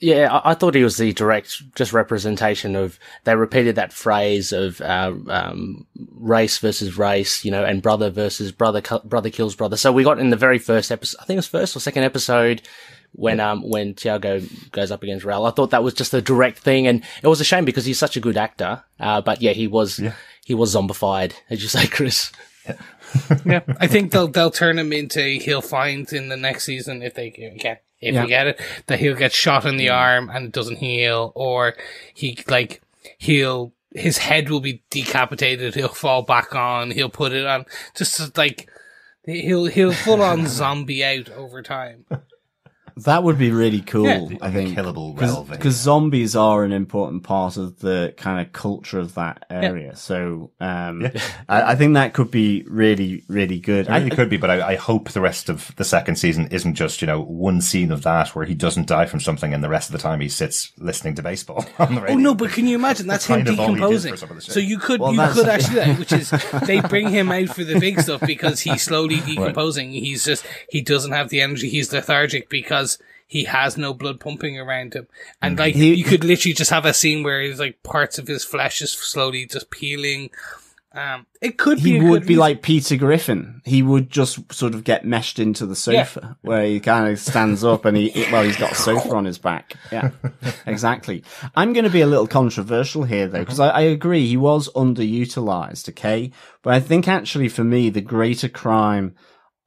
Yeah, I thought he was the direct just representation of, they repeated that phrase of race versus race, you know, and brother versus brother, brother kills brother. So we got in the very first episode, I think it was first or second episode, when Tiago goes up against Raul. I thought that was just the direct thing, and it was a shame because he's such a good actor. But yeah, he was zombified, as you say, Chris. Yeah. Yeah, I think they'll turn him into, he'll find in the next season if they can. If you get it, that he'll get shot in the arm and it doesn't heal, or his head will be decapitated. He'll fall back on. He'll put it on. Just like he'll full on zombie out over time. That would be really cool. Yeah, I think killable, because zombies are an important part of the kind of culture of that area. Yeah. So I think that could be really, really good. It really could be, but I hope the rest of the second season isn't just one scene of that where he doesn't die from something and the rest of the time he sits listening to baseball on the radio. Oh no, but can you imagine that's him decomposing? So you could actually, which is they bring him out for the big stuff because he's slowly decomposing. Right. He's just he doesn't have the energy. He's lethargic because he has no blood pumping around him, and like you could literally just have a scene where he's like parts of his flesh is slowly just peeling. It could be. He would be like Peter Griffin. He would just sort of get meshed into the sofa where he kind of stands up and he's got a sofa on his back. Yeah, exactly. I'm going to be a little controversial here though, because I agree he was underutilized. Okay, but I think actually for me the greater crime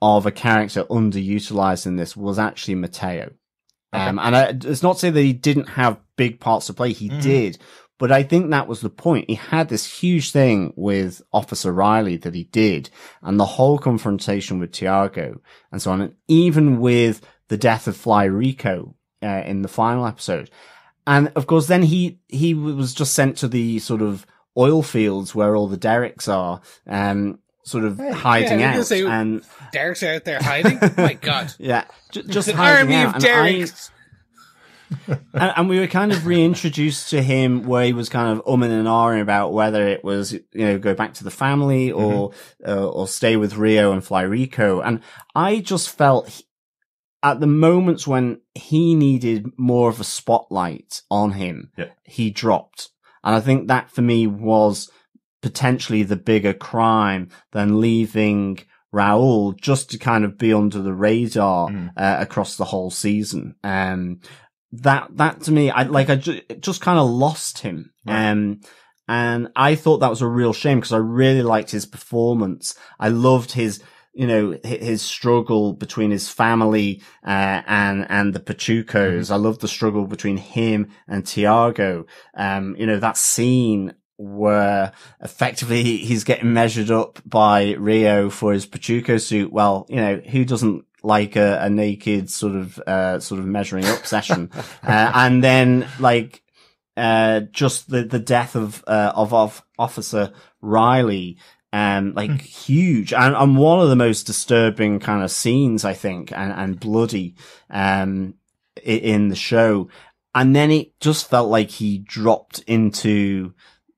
of a character underutilized in this was actually Mateo. And it's not to say that he didn't have big parts to play. He did. But I think that was the point. He had this huge thing with Officer Riley that he did, and the whole confrontation with Tiago and so on. And even with the death of Fly Rico in the final episode. And of course, then he was just sent to the sort of oil fields where all the Derricks are, sort of hiding out. Say, and Derek's out there hiding? My God. Yeah. Just an hiding army out. Of Derek's. And we were kind of reintroduced to him where he was kind of umming and ahhing about whether it was, go back to the family or stay with Rio and Fly Rico. And I just felt at the moments when he needed more of a spotlight on him, he dropped. And I think that for me was potentially the bigger crime than leaving Raul just to kind of be under the radar across the whole season. That to me, I just kind of lost him. Right. And I thought that was a real shame because I really liked his performance. I loved his, his struggle between his family, and the Pachucos. I loved the struggle between him and Tiago. That scene where effectively he's getting measured up by Rio for his Pachuco suit. Well, who doesn't like a naked sort of measuring up session? And then just the death of Officer Riley, huge and one of the most disturbing kind of scenes, I think, and bloody, in the show. And then it just felt like he dropped into,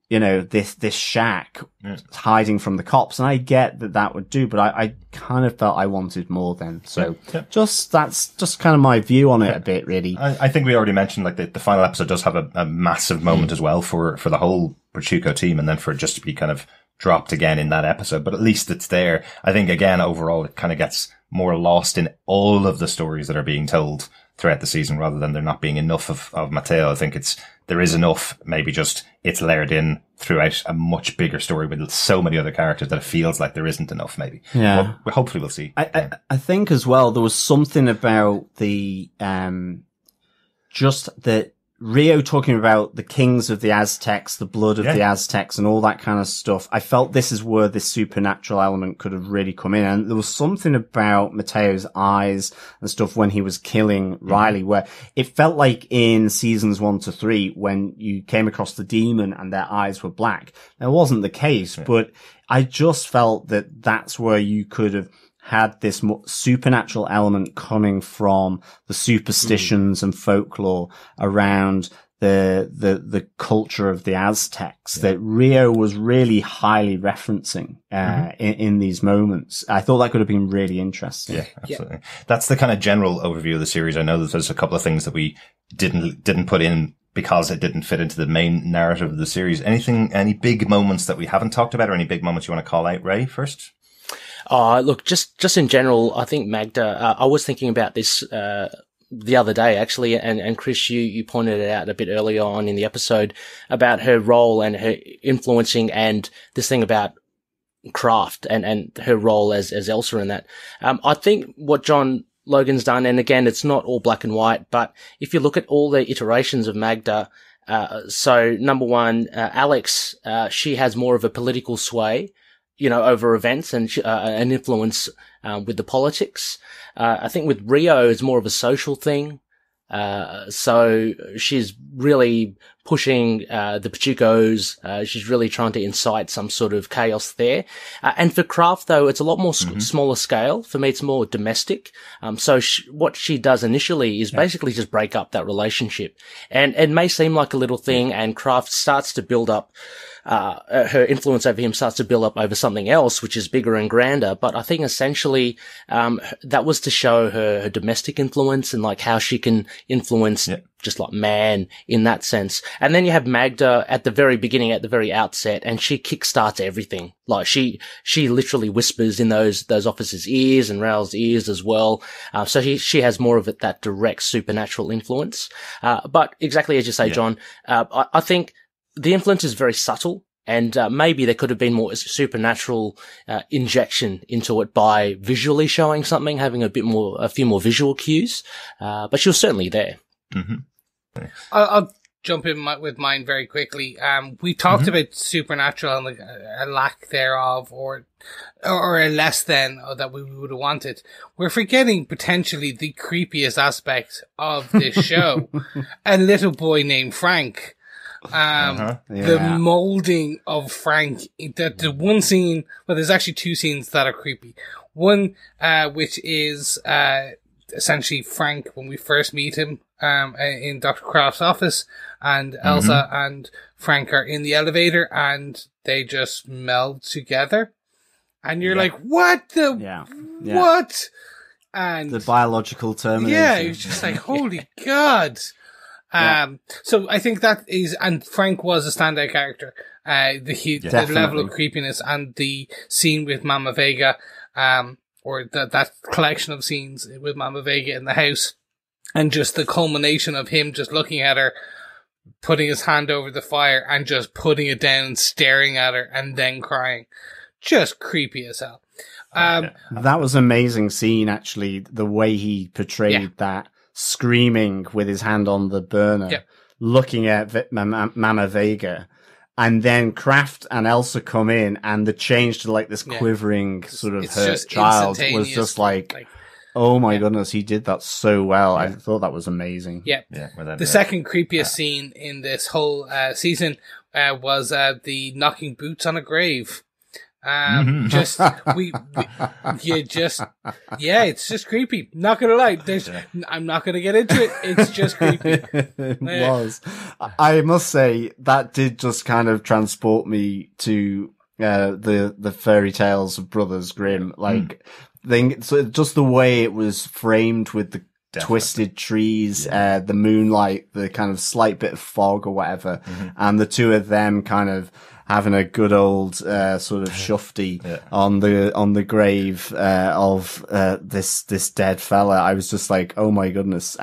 this shack hiding from the cops. And I get that would do, but I kind of felt I wanted more then. So that's just kind of my view on it a bit, really. I think we already mentioned the final episode does have a massive moment as well for the whole Pachuco team, and then for it just to be kind of dropped again in that episode, but at least it's there. I think, again, overall, it kind of gets more lost in all of the stories that are being told throughout the season, rather than there not being enough of Mateo. I think there is enough, maybe just it's layered in throughout a much bigger story with so many other characters that it feels like there isn't enough, maybe. Yeah. Well, hopefully we'll see. I think as well, there was something about the, just the Rio talking about the kings of the Aztecs, the blood of the Aztecs and all that kind of stuff. I felt this is where this supernatural element could have really come in. And there was something about Mateo's eyes and stuff when he was killing Riley, where it felt like in seasons 1 to 3, when you came across the demon and their eyes were black, that wasn't the case, but I just felt that that's where you could have had this supernatural element coming from the superstitions and folklore around the culture of the Aztecs that Rio was really highly referencing in these moments. I thought that could have been really interesting. Yeah, absolutely. Yeah. That's the kind of general overview of the series. I know that there's a couple of things that we didn't put in because it didn't fit into the main narrative of the series. Any big moments that we haven't talked about, or any big moments you want to call out, Ray, first? Look, just in general, I think Magda, I was thinking about this, the other day actually, and Chris, you pointed it out a bit earlier on in the episode about her role and her influencing, and this thing about Kraft and her role as Elsa in that. I think what John Logan's done, and again, it's not all black and white, but if you look at all the iterations of Magda, so number one, Alex, she has more of a political sway, you know, over events and an influence with the politics. I think with Rio, it's more of a social thing. So she's really pushing the Pachucos. She's really trying to incite some sort of chaos there. And for Kraft, though, it's a lot more smaller scale. For me, it's more domestic. So what she does initially is basically just break up that relationship. And it may seem like a little thing, and Kraft starts to build up her influence over him starts to build up over something else, which is bigger and grander. But I think essentially, that was to show her domestic influence and like how she can influence just like man in that sense. And then you have Magda at the very beginning, at the very outset, and she kickstarts everything. Like she literally whispers in those officers' ears and Raoul's ears as well. So she has more of it, that direct supernatural influence. But exactly as you say, John, I think the influence is very subtle, and maybe there could have been more supernatural injection into it by visually showing something, having a few more visual cues. But she was certainly there. Mm-hmm. I'll jump in with mine very quickly. We talked about supernatural and a lack thereof, or a less than that we would have wanted. We're forgetting potentially the creepiest aspect of this show: a little boy named Frank. The molding of Frank, the one scene, well, there's actually two scenes that are creepy. One, which is, essentially Frank when we first meet him, in Dr. Kraft's office, and Elsa and Frank are in the elevator and they just meld together. And you're like, what the, what? And the biological termination. Yeah. It was just like, holy God. So I think that is, and Frank was a standout character. The level of creepiness and the scene with Mama Vega, or that collection of scenes with Mama Vega in the house, and just the culmination of him just looking at her, putting his hand over the fire and just putting it down, staring at her and then crying. Just creepy as hell. That was an amazing scene, actually, the way he portrayed that. Screaming with his hand on the burner, looking at Mama Vega, and then Kraft and Elsa come in, and the change to like this quivering sort of hurt child was just like oh my goodness, he did that so well. I thought that was amazing. The second creepiest scene in this whole season was the knocking boots on a grave. Just, it's just creepy. Not gonna lie. I'm not gonna get into it. It's just creepy. It was. I must say that did just kind of transport me to, the fairy tales of Brothers Grimm. Like, so just the way it was framed with the twisted trees, the moonlight, the kind of slight bit of fog or whatever, and the two of them kind of, having a good old sort of shufty on the grave of this dead fella. I was just like, oh my goodness.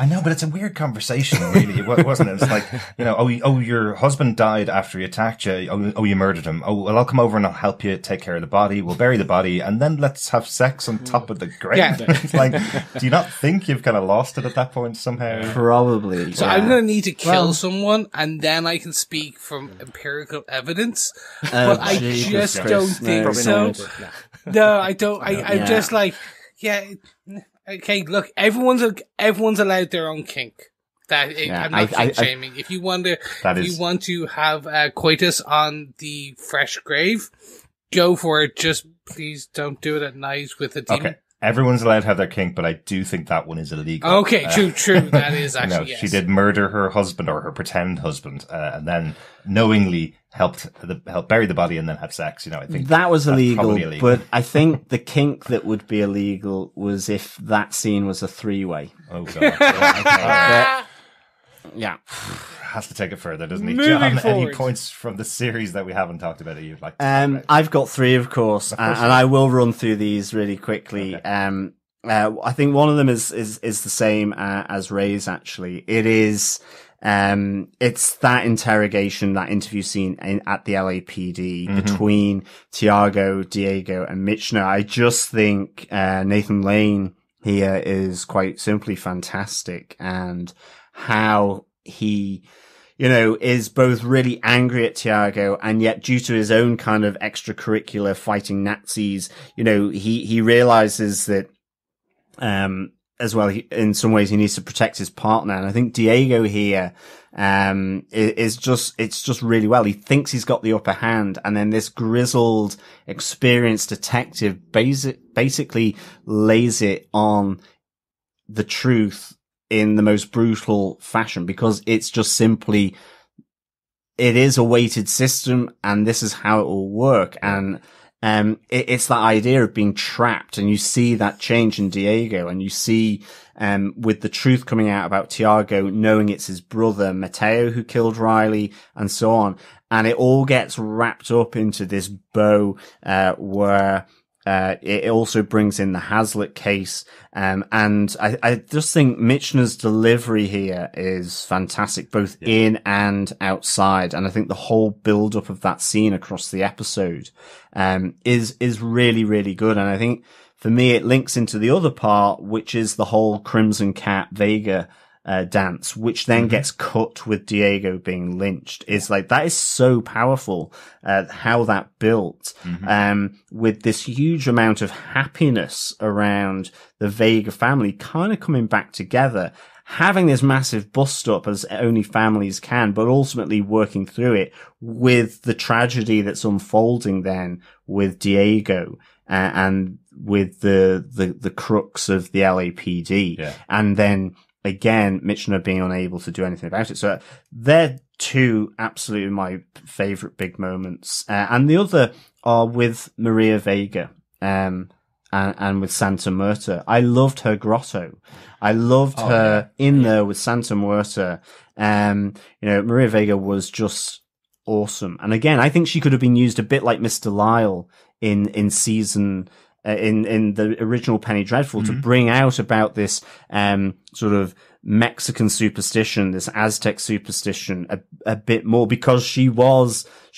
I know, but it's a weird conversation, really, wasn't it? It's like, you know, oh, your husband died after he attacked you. Oh, you murdered him. Oh, well, I'll come over and I'll help you take care of the body. We'll bury the body and then let's have sex on top of the grave. Yeah. It's like, do you not think you've kind of lost it at that point somehow? Probably. So yeah. I'm going to need to kill someone and then I can speak from empirical evidence. But I just don't think so. No, I don't. I'm just like, yeah. Okay, look, everyone's allowed their own kink. I'm not kink shaming. If you want to, have coitus on the fresh grave, go for it. Just please don't do it at night with a demon. Okay, everyone's allowed to have their kink, but I do think that one is illegal. Okay, true. That is actually yes. She did murder her husband or her pretend husband, and then knowingly helped bury the body and then have sex. You know, I think that was illegal. But I think the kink that would be illegal was if that scene was a three-way. Oh god! Yeah, okay. Yeah. Has to take it further, doesn't he? John, any points from the series that we haven't talked about that you'd like to talk about? I've got three, of course, and I will run through these really quickly. Okay. I think one of them is the same as Ray's. Actually, it is. It's that interrogation, that interview scene at the LAPD between Tiago, Diego and Michener. I just think, Nathan Lane here is quite simply fantastic, and how he, you know, is both really angry at Tiago and yet due to his own kind of extracurricular fighting Nazis, you know, he realizes that, as well, in some ways he needs to protect his partner. And I think Diego here, it's just really well. He thinks he's got the upper hand. And then this grizzled, experienced detective basically lays it on the truth in the most brutal fashion, because it's just simply, it is a weighted system and this is how it will work. And, it's that idea of being trapped, and you see that change in Diego, and you see, with the truth coming out about Tiago knowing it's his brother, Mateo, who killed Riley, and so on. And it all gets wrapped up into this bow, where, it also brings in the Hazlett case. And I just think Michener's delivery here is fantastic, both in and outside. And I think the whole build up of that scene across the episode, is really, really good. And I think for me, it links into the other part, which is the whole Crimson Cat Vega, dance, which then gets cut with Diego being lynched. It's like, that is so powerful, how that built, with this huge amount of happiness around the Vega family kind of coming back together, having this massive bust up as only families can, but ultimately working through it with the tragedy that's unfolding then with Diego and with the crux of the LAPD. Yeah. And then, again, Michener being unable to do anything about it. So they're two absolutely my favorite big moments. And the other are with Maria Vega, and with Santa Muerte. I loved her grotto. I loved her in there with Santa Muerte. You know, Maria Vega was just awesome. And again, I think she could have been used a bit like Mr. Lyle in season in the original Penny Dreadful, to bring out about this sort of Mexican superstition, this Aztec superstition a bit more, because she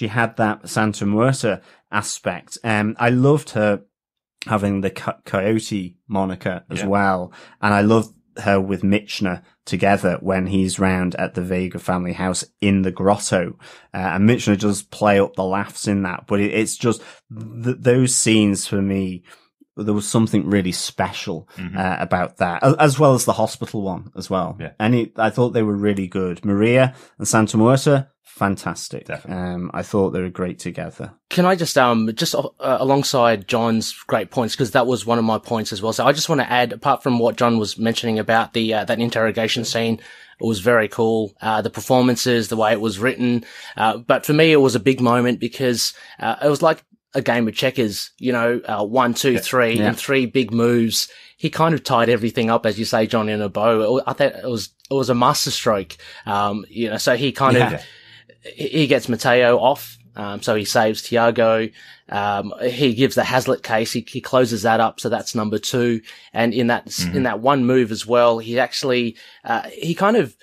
had that Santa Muerte aspect. I loved her having the coyote moniker as well. And I loved her with Michener together when he's round at the Vega family house in the grotto, and Michener does play up the laughs in that, but it's just those scenes for me, there was something really special about that, as well as the hospital one as well. I thought they were really good. Maria and Santa Muerte, fantastic. Definitely. I thought they were great together. Can I just alongside John's great points, because that was one of my points as well. So I just want to add, apart from what John was mentioning about the that interrogation scene, it was very cool. The performances, the way it was written, but for me it was a big moment because it was like a game of checkers, you know, 1, 2, 3, and three big moves. He kind of tied everything up, as you say, John, in a bow. I thought it was a masterstroke. You know, so he kind of, he gets Mateo off, So he saves Tiago. He gives the Hazlett case. He closes that up. So that's number two. And in that, in that one move as well, he actually, he kind of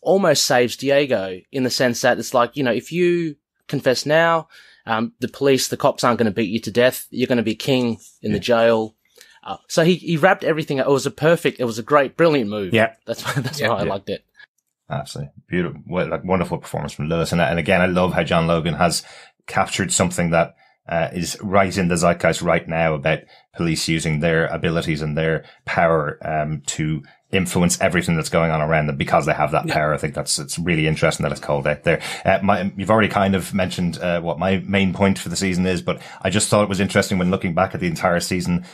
almost saves Diego in the sense that it's like, you know, if you confess now, the cops aren't going to beat you to death. You're going to be king in the jail. So he wrapped everything up. It was a great, brilliant move. Yeah. That's why I liked it. Absolutely. Beautiful, wonderful performance from Lewis. And again, I love how John Logan has captured something that is right in the zeitgeist right now about police using their abilities and their power to influence everything that's going on around them because they have that power. I think it's really interesting that it's called out there. You've already kind of mentioned what my main point for the season is, but I just thought it was interesting when looking back at the entire season.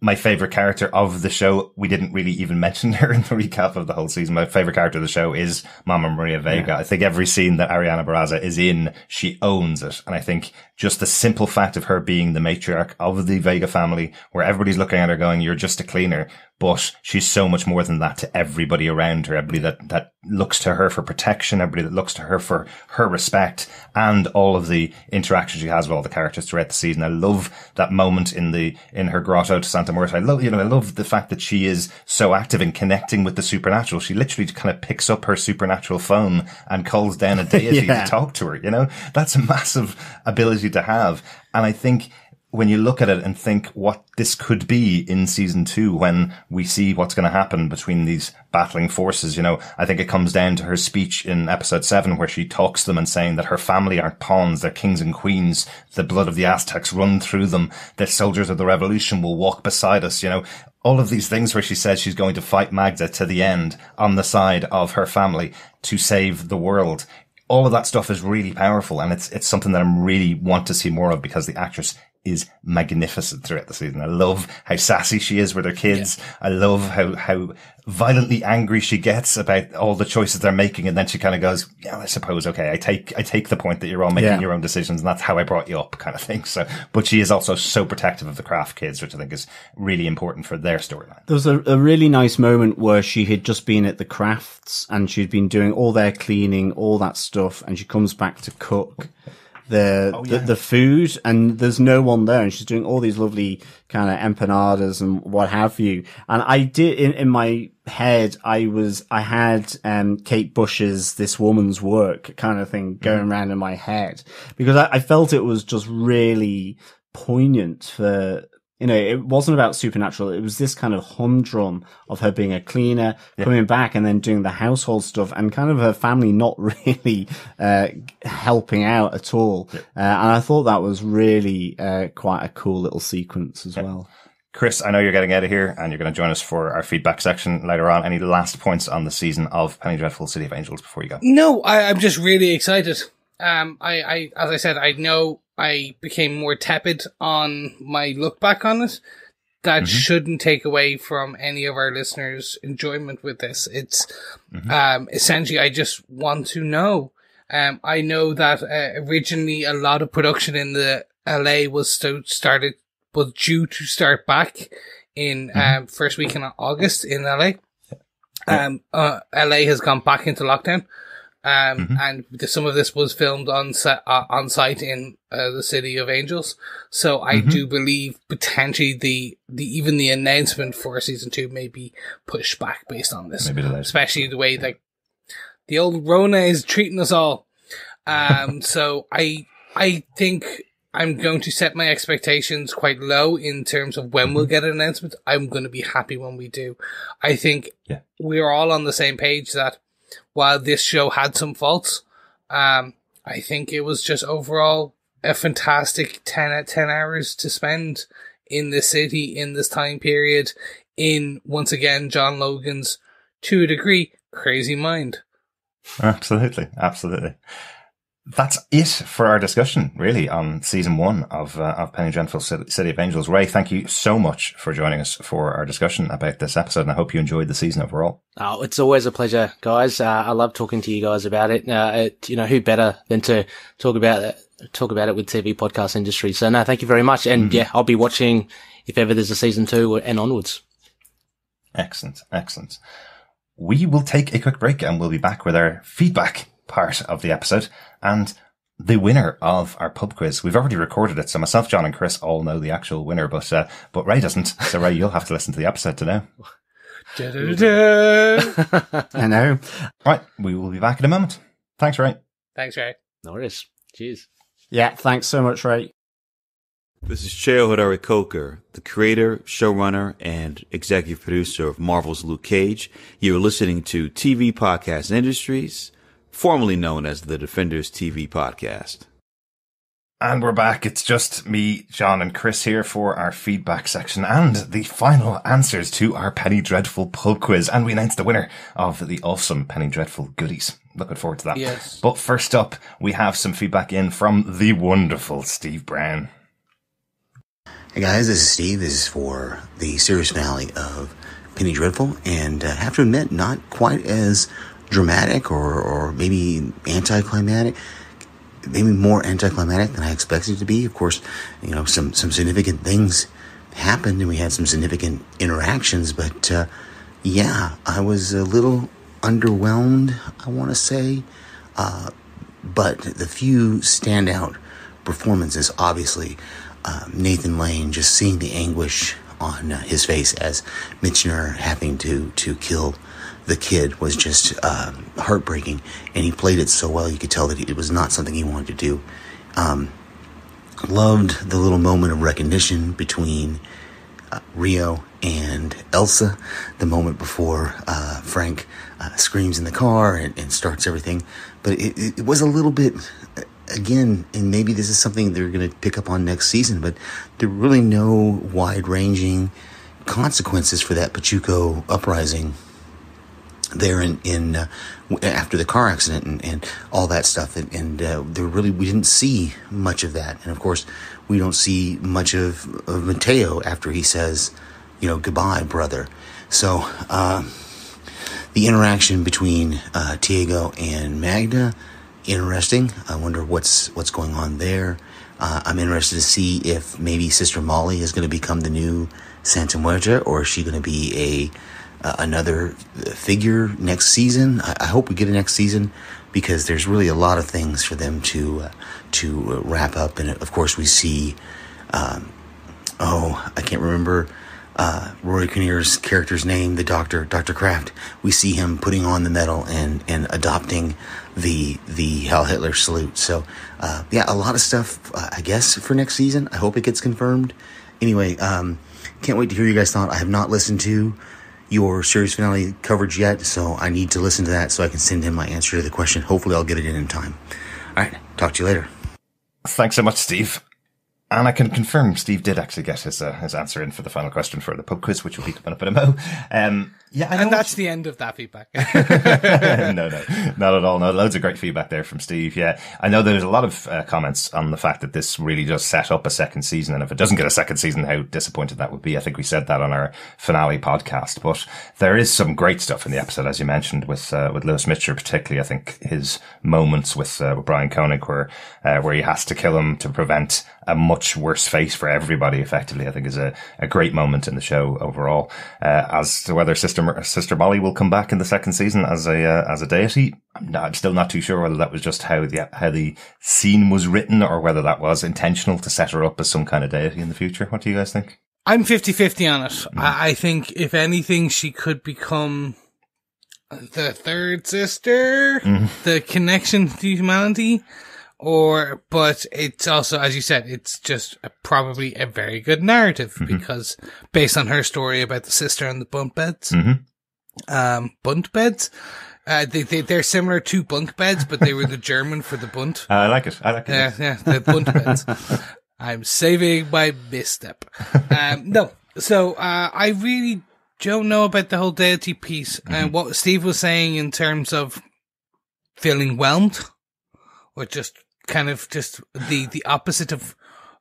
My favorite character of the show, we didn't really even mention her in the recap of the whole season. My favorite character of the show is Mama Maria Vega. Yeah. I think every scene that Ariana Barraza is in, she owns it. And I think just the simple fact of her being the matriarch of the Vega family, where everybody's looking at her going, you're just a cleaner. But she's so much more than that to everybody around her, everybody that looks to her for protection, everybody that looks to her for her respect, and all of the interaction she has with all the characters throughout the season. I love that moment in her grotto to Santa Muerte. I love the fact that she is so active in connecting with the supernatural. She literally kind of picks up her supernatural phone and calls down a deity to talk to her. You know, that's a massive ability to have. And I think when you look at it and think what this could be in season 2, when we see what's going to happen between these battling forces, you know, I think it comes down to her speech in episode 7, where she talks to them and saying that her family aren't pawns. They're kings and queens. The blood of the Aztecs run through them. The soldiers of the revolution will walk beside us, you know. All of these things where she says she's going to fight Magda to the end on the side of her family to save the world. All of that stuff is really powerful. And it's something that I really want to see more of, because the actress is magnificent throughout the season. I love how sassy she is with her kids. Yeah. I love how violently angry she gets about all the choices they're making. And then she kind of goes, yeah, I suppose, okay, I take the point that you're all making your own decisions, and that's how I brought you up, kind of thing. So, but she is also so protective of the Kraft kids, which I think is really important for their storyline. There was a really nice moment where she had just been at the Krafts and she'd been doing all their cleaning, all that stuff. And she comes back to cook the food, and there's no one there, and she's doing all these lovely kind of empanadas and what have you. And I did in my head, I had Kate Bush's This Woman's Work kind of thing going around in my head, because I felt it was just really poignant for, you know, it wasn't about supernatural. It was this kind of humdrum of her being a cleaner, coming back and then doing the household stuff, and kind of her family not really helping out at all. Yeah. And I thought that was really quite a cool little sequence as well. Chris, I know you're getting out of here and you're going to join us for our feedback section later on. Any last points on the season of Penny Dreadful City of Angels before you go? No, I'm just really excited. I as I said, I know I became more tepid on my look back on it. That shouldn't take away from any of our listeners' enjoyment with this. It's essentially, I just want to know. I know that originally a lot of production in the LA was due to start back in first week in August in LA. LA has gone back into lockdown. And some of this was filmed on site in the City of Angels. So I do believe potentially even the announcement for season 2 may be pushed back based on this, especially the way like the old Rona is treating us all. So I think I'm going to set my expectations quite low in terms of when we'll get an announcement. I'm going to be happy when we do. I think we're all on the same page that while this show had some faults, I think it was just overall a fantastic 10 out of 10 hours to spend in this city, in this time period, in, once again, John Logan's, to a degree, crazy mind. Absolutely, absolutely. That's it for our discussion, really, on season 1 of Penny Dreadful City of Angels. Ray, thank you so much for joining us for our discussion about this episode, and I hope you enjoyed the season overall. Oh, it's always a pleasure, guys. I love talking to you guys about it. You know, who better than to talk about it with TV Podcast Industries? So, no, thank you very much, and I'll be watching if ever there's a season 2 and onwards. Excellent, excellent. We will take a quick break, and we'll be back with our feedback part of the episode, and the winner of our pub quiz. We've already recorded it, so myself, John and Chris all know the actual winner, but Ray doesn't. So Ray, you'll have to listen to the episode to know. I know. Right, we will be back in a moment. Thanks, Ray. Thanks, Ray. No worries. Cheers. Yeah, thanks so much, Ray. This is Cheo Hodari-Coker, the creator, showrunner, and executive producer of Marvel's Luke Cage. You're listening to TV Podcast Industries, formerly known as the Defenders TV Podcast. And we're back. It's just me, John, and Chris here for our feedback section and the final answers to our Penny Dreadful pub quiz. And we announced the winner of the awesome Penny Dreadful goodies. Looking forward to that. Yes. But first up, we have some feedback in from the wonderful Steve Brown. Hey guys, this is Steve. This is for the series finale of Penny Dreadful. And I have to admit, not quite as dramatic or maybe anticlimactic. Maybe more anticlimactic than I expected it to be. Of course, you know, some significant things happened and we had some significant interactions, but yeah, I was a little underwhelmed, I want to say, but the few standout performances, obviously, Nathan Lane, just seeing the anguish on his face as Michener having to kill the kid was just heartbreaking, and he played it so well. You could tell that it was not something he wanted to do. Loved the little moment of recognition between Rio and Elsa, the moment before Frank screams in the car and starts everything. But it was a little bit, again, and maybe this is something they're going to pick up on next season, but there were really no wide-ranging consequences for that Pachuco uprising there in after the car accident and all that stuff, and there really, we didn't see much of that. And of course, we don't see much of Mateo after he says, you know, goodbye, brother. So the interaction between Tiago and Magda, interesting. I wonder what's going on there. I'm interested to see if maybe Sister Molly is going to become the new Santa Muerte, or is she going to be a another figure next season. I hope we get a next season, because there's really a lot of things for them to wrap up. And of course, we see I can't remember Rory Kinnear's character's name, the doctor, Dr. Kraft. We see him putting on the medal and adopting the Heil Hitler salute. So yeah, a lot of stuff, I guess, for next season. I hope it gets confirmed. Anyway, can't wait to hear you guys' thought. I have not listened to your series finale coverage yet, so I need to listen to that so I can send him my answer to the question. Hopefully I'll get it in time. All right, talk to you later. Thanks so much, Steve. And I can confirm Steve did actually get his answer in for the final question for the pub quiz, which will be coming up in a mo. Yeah, I know, and that's the end of that feedback. No, not at all. No, loads of great feedback there from Steve. Yeah, I know there's a lot of comments on the fact that this really does set up a second season, and if it doesn't get a second season, how disappointed that would be. I think we said that on our finale podcast, but there is some great stuff in the episode, as you mentioned, with Lewis Michener particularly. I think his moments with Brian Koenig, where he has to kill him to prevent a much worse fate for everybody, effectively, I think is a great moment in the show overall. As to whether Sister Molly will come back in the second season as a deity, I'm still not too sure whether that was just how the scene was written or whether that was intentional to set her up as some kind of deity in the future. What do you guys think? I'm 50-50 on it. Mm. I think, if anything, she could become the third sister, the connection to humanity. But it's also, as you said, it's just probably a very good narrative, because based on her story about the sister and the bunk beds, they're similar to bunk beds, but they were the German for the bunt. I like it. Yeah, the bunt beds. I'm saving my misstep. So I really don't know about the whole deity piece, and what Steve was saying in terms of feeling whelmed. Or just kind of just the opposite of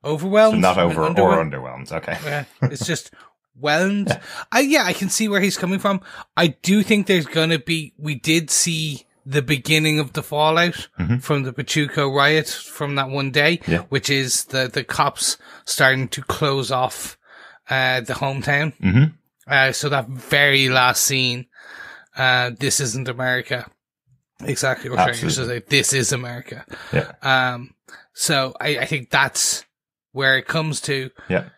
overwhelmed. So not over or underwhelmed. Okay. Yeah, it's just whelmed. Yeah. I can see where he's coming from. I do think there's going to be, we did see the beginning of the fallout from the Pachuco riot from that one day, which is the cops starting to close off, the hometown. So that very last scene, This Isn't America. Exactly. Like, this is America. Yeah. So I think that's where it comes to. Yeah.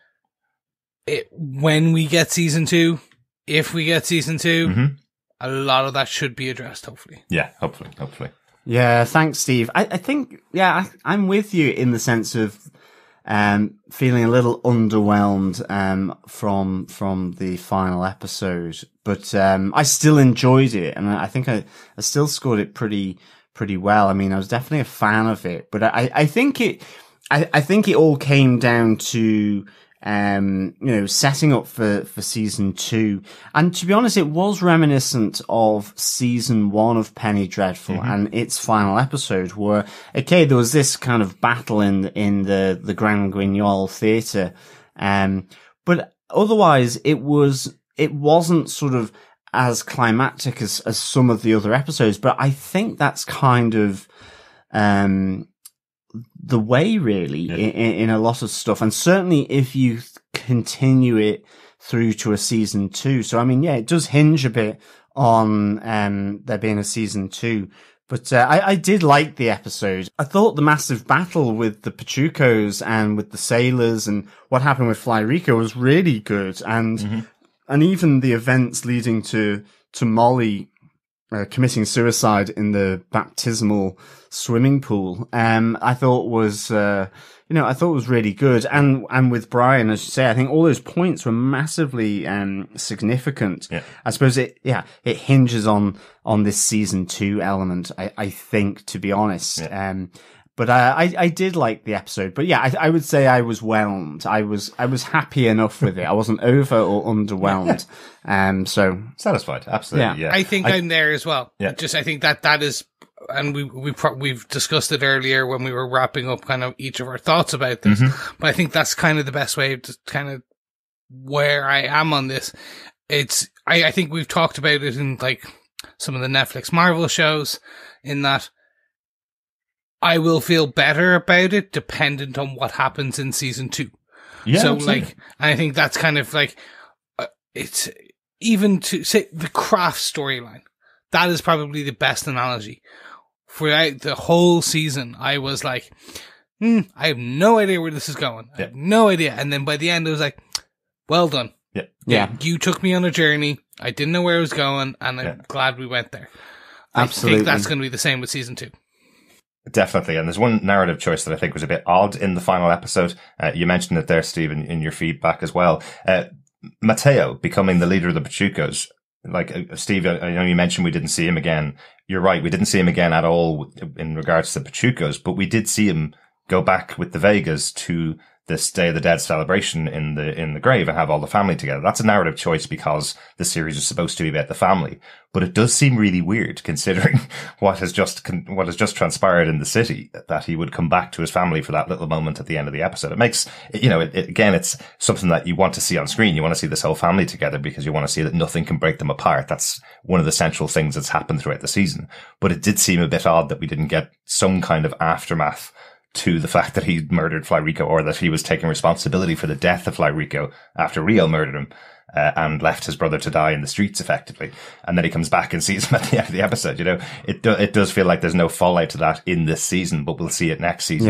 When we get season two, if we get season two, mm-hmm. a lot of that should be addressed, hopefully. Yeah, hopefully. Yeah, thanks, Steve. I think, yeah, I'm with you in the sense of feeling a little underwhelmed from the final episode, but I still enjoyed it, and I think I still scored it pretty well. I mean, I was definitely a fan of it, but I think it all came down to setting up for season two. And to be honest, it was reminiscent of season one of Penny Dreadful mm-hmm. and its final episode where, okay, there was this kind of battle in the Grand Guignol Theatre. But otherwise it wasn't sort of as climactic as some of the other episodes, but I think that's kind of, the way really yeah. in a lot of stuff, and certainly if you continue it through to a season two. So I mean, yeah, it does hinge a bit on there being a season two, but I did like the episode. I thought the massive battle with the Pachucos and with the sailors and what happened with Flyrica was really good, and mm-hmm. and even the events leading to Molly committing suicide in the baptismal swimming pool, I thought was really good. And with Brian, as you say, I think all those points were massively significant. Yeah. I suppose it hinges on this season two element, I think, to be honest. Yeah. But I did like the episode. But yeah, I would say I was whelmed. I was happy enough with it. I wasn't over or underwhelmed. So satisfied, absolutely. Yeah. I think I'm there as well. Yeah. Just I think that is, and we've discussed it earlier when we were wrapping up kind of each of our thoughts about this. Mm-hmm. But I think that's kind of the best way to kind of where I am on this. It's I think we've talked about it in like some of the Netflix Marvel shows, in that I will feel better about it dependent on what happens in season two. Yeah, so absolutely. Like, I think that's kind of like, it's even to say the Kraft storyline. That is probably the best analogy. Throughout the whole season, I was like, I have no idea where this is going. Yeah. I have no idea. And then by the end, I was like, well done. Yeah. Yeah. You took me on a journey. I didn't know where I was going, and I'm glad we went there. Absolutely. I think that's going to be the same with season two. Definitely. And there's one narrative choice that I think was a bit odd in the final episode. You mentioned it there, Steve, in your feedback as well. Mateo becoming the leader of the Pachucos. Like, Steve, I know you mentioned we didn't see him again. You're right. We didn't see him again at all in regards to the Pachucos, but we did see him go back with the Vegas to this Day of the Dead celebration in the grave and have all the family together. That's a narrative choice because the series is supposed to be about the family, but it does seem really weird considering what has just transpired in the city, that he would come back to his family for that little moment at the end of the episode. It makes, again, it's something that you want to see on screen. You want to see this whole family together because you want to see that nothing can break them apart. That's one of the central things that's happened throughout the season, but it did seem a bit odd that we didn't get some kind of aftermath to the fact that he murdered Flyrica, or that he was taking responsibility for the death of Flyrica after Rio murdered him and left his brother to die in the streets, effectively. And then he comes back and sees him at the end of the episode. It does feel like there's no fallout to that in this season, but we'll see it next season.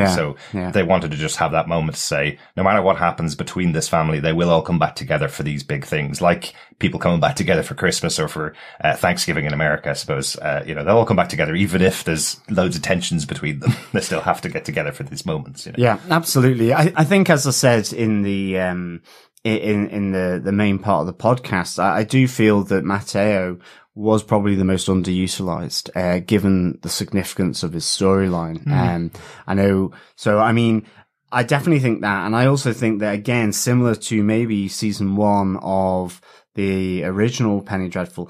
Yeah, They wanted to just have that moment to say, no matter what happens between this family, they will all come back together for these big things, like people coming back together for Christmas or for Thanksgiving in America, I suppose. They'll all come back together, even if there's loads of tensions between them. They still have to get together for these moments. Yeah, absolutely. I think, as I said in the in the main part of the podcast, I do feel that Mateo was probably the most underutilized, given the significance of his storyline. Mm-hmm. I know. So, I mean, I definitely think that. And I also think that, again, similar to maybe season one of the original Penny Dreadful,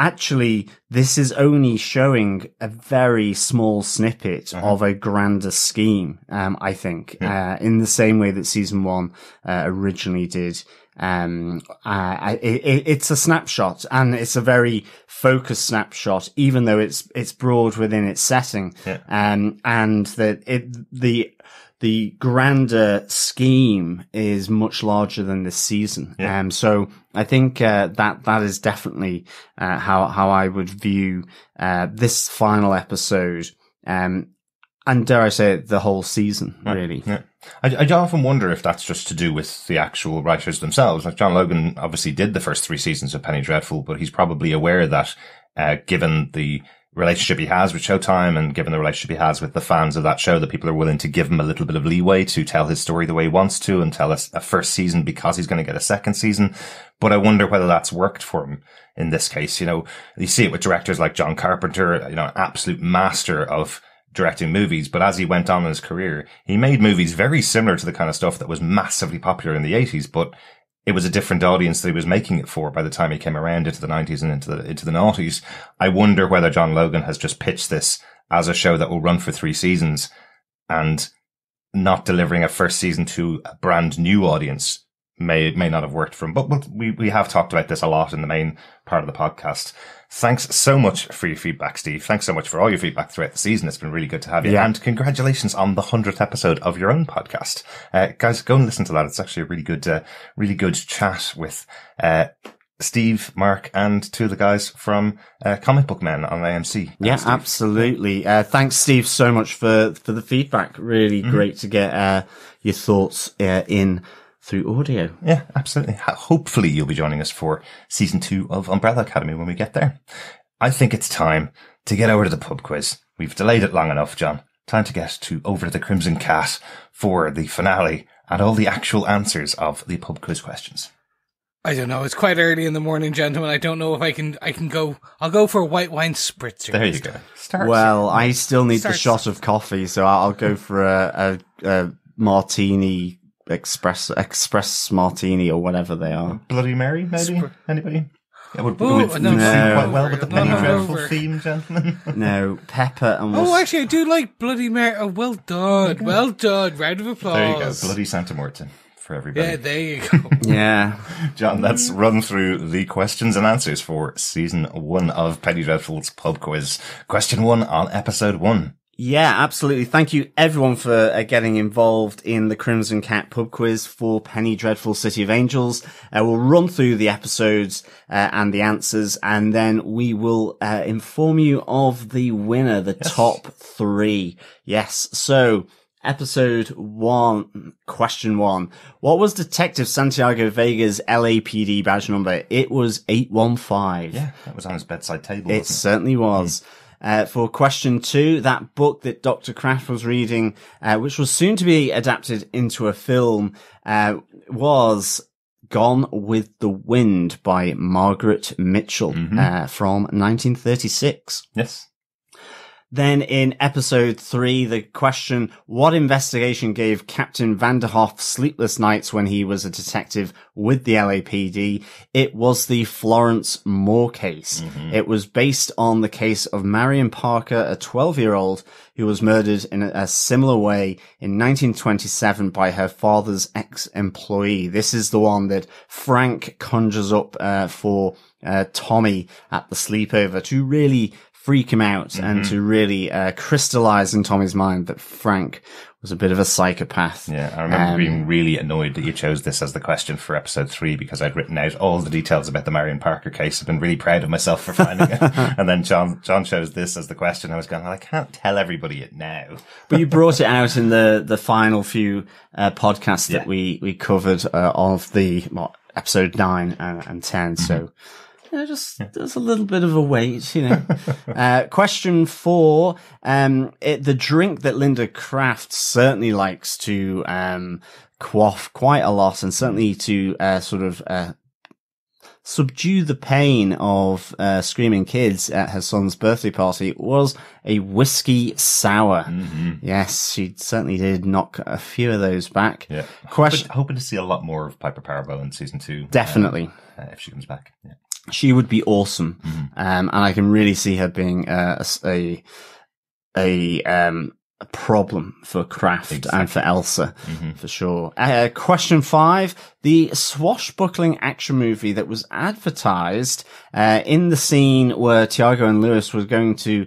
actually, this is only showing a very small snippet uh-huh. of a grander scheme, I think, in the same way that season one originally did. It's a snapshot, and it's a very focused snapshot, even though it's broad within its setting. Yeah. And that it, the the grander scheme is much larger than this season. Yeah. So I think that is definitely how I would view this final episode, and dare I say it, the whole season, really. Yeah. I often wonder if that's just to do with the actual writers themselves. Like John Logan obviously did the first three seasons of Penny Dreadful, but he's probably aware that given the relationship he has with Showtime and given the relationship he has with the fans of that show, that people are willing to give him a little bit of leeway to tell his story the way he wants to and tell us a first season because he's going to get a second season. But I wonder whether that's worked for him in this case. You know, you see it with directors like John Carpenter, you know, absolute master of directing movies, but as he went on in his career, he made movies very similar to the kind of stuff that was massively popular in the 80s, but it was a different audience that he was making it for by the time he came around into the 90s and into the noughties. I wonder whether John Logan has just pitched this as a show that will run for three seasons and not delivering a first season to a brand new audience may not have worked for him. But we have talked about this a lot in the main part of the podcast. Thanks so much for your feedback, Steve. Thanks so much for all your feedback throughout the season. It's been really good to have you. Yeah. And congratulations on the 100th episode of your own podcast. Guys, go and listen to that. It's actually a really good chat with Steve, Mark, and two of the guys from Comic Book Men on AMC. Yeah, Steve. Absolutely. Thanks, Steve, so much for the feedback. Really great to get your thoughts in through audio. Yeah, absolutely. Hopefully you'll be joining us for season 2 of Umbrella Academy when we get there. I think it's time to get over to the pub quiz. We've delayed it long enough, John. Time to get over to the Crimson Cat for the finale and all the actual answers of the pub quiz questions. I don't know. It's quite early in the morning, gentlemen. I don't know if I can go. I'll go for a white wine spritzer. There you go. Well, I still need the shot of coffee, so I'll go for a martini. Express martini or whatever they are. Bloody Mary, maybe? Anybody? It would no, quite well with the Penny Dreadful theme, gentlemen. No, pepper and... Oh, actually, I do like Bloody Mary. Oh, well done. Well done. Round of applause. There you go. Bloody Santa Muerte for everybody. Yeah, there you go. Yeah. John, let's run through the questions and answers for season 1 of Penny Dreadful's pub quiz. Question 1 on episode 1. Yeah, absolutely. Thank you everyone for getting involved in the Crimson Cat pub quiz for Penny Dreadful City of Angels. We'll run through the episodes and the answers, and then we will inform you of the winner, the top 3. Yes. So episode 1, question 1. What was Detective Santiago Vega's LAPD badge number? It was 815. Yeah, that was on his bedside table. It certainly was. For question 2, that book that Dr. Kraft was reading, which was soon to be adapted into a film, was Gone with the Wind by Margaret Mitchell from 1936. Yes. Then in episode 3, the question, what investigation gave Captain Vanderhoff sleepless nights when he was a detective with the LAPD? It was the Florence Moore case. It was based on the case of Marion Parker, a 12-year-old who was murdered in a similar way in 1927 by her father's ex-employee. This is the one that Frank conjures up for Tommy at the sleepover to really freak him out and to really crystallize in Tommy's mind that Frank was a bit of a psychopath. Yeah, I remember being really annoyed that you chose this as the question for episode 3 because I'd written out all the details about the Marion Parker case. I've been really proud of myself for finding it. And then John chose this as the question. I was going, I can't tell everybody it now. But you brought it out in the final few podcasts that we covered of the episode 9 and 10. So... you know, there's a little bit of a wait, you know. Question 4, the drink that Linda Kraft certainly likes to quaff quite a lot, and certainly to sort of subdue the pain of screaming kids at her son's birthday party, was a whiskey sour. Yes, she certainly did knock a few of those back. Yeah. Hoping to see a lot more of Piper Parabo in season 2. Definitely. If she comes back. Yeah. She would be awesome, and I can really see her being a problem for Kraft and for Elsa, for sure. Question 5, the swashbuckling action movie that was advertised in the scene where Tiago and Lewis were going to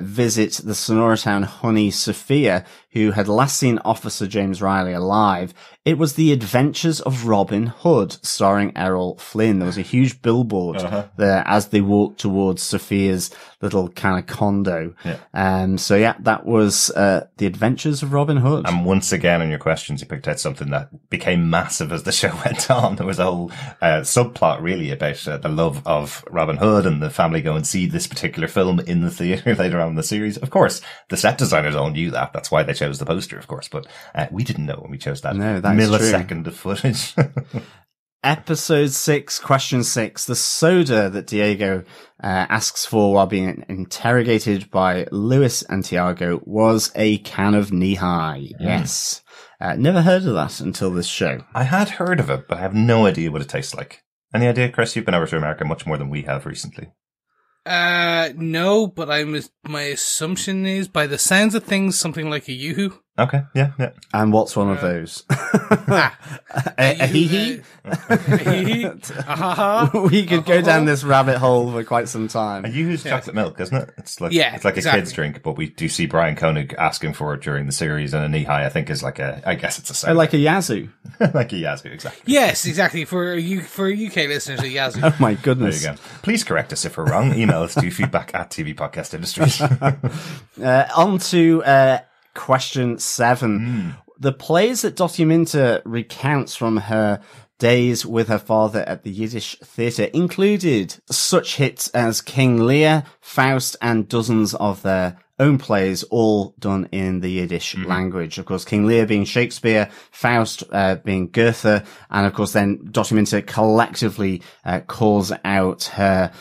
visit the Sonoratown honey Sophia, who had last seen Officer James Riley alive, it was The Adventures of Robin Hood, starring Errol Flynn. There was a huge billboard there as they walked towards Sophia's little kind of condo. Yeah. So yeah, that was The Adventures of Robin Hood. And once again, in your questions, you picked out something that became massive as the show went on. There was a whole subplot, really, about the love of Robin Hood, and the family go and see this particular film in the theatre later on in the series. Of course, the set designers all knew that. That's why they chose the poster, of course. But we didn't know when we chose that. No, that millisecond of footage. Episode 6, question 6. The soda that Diego asks for while being interrogated by Lewis and Tiago was a can of knee high. Mm. Yes. Never heard of that until this show. I had heard of it, but I have no idea what it tastes like. Any idea, Chris? You've been over to America much more than we have recently. No, but my assumption is, by the sounds of things, something like a yoo-hoo. Okay, yeah, yeah. And what's one of those? A hee-hee? We could go down this rabbit hole for quite some time. A yoo-hoo's chocolate milk, isn't it? It's like a kid's drink, but we do see Brian Koenig asking for it during the series, and a knee-high, I think, is like a, I guess it's a soda. Like a yazoo. Like a yazoo, exactly. Yes, exactly. For UK listeners, a yazoo. Oh my goodness. There you go. Please correct us if we're wrong. Email us to feedback@tvpodcastindustries. On to... question 7. Mm. The plays that Dottie Minter recounts from her days with her father at the Yiddish theatre included such hits as King Lear, Faust, and dozens of their own plays, all done in the Yiddish language. Of course, King Lear being Shakespeare, Faust being Goethe, and of course then Dottie Minter collectively calls out her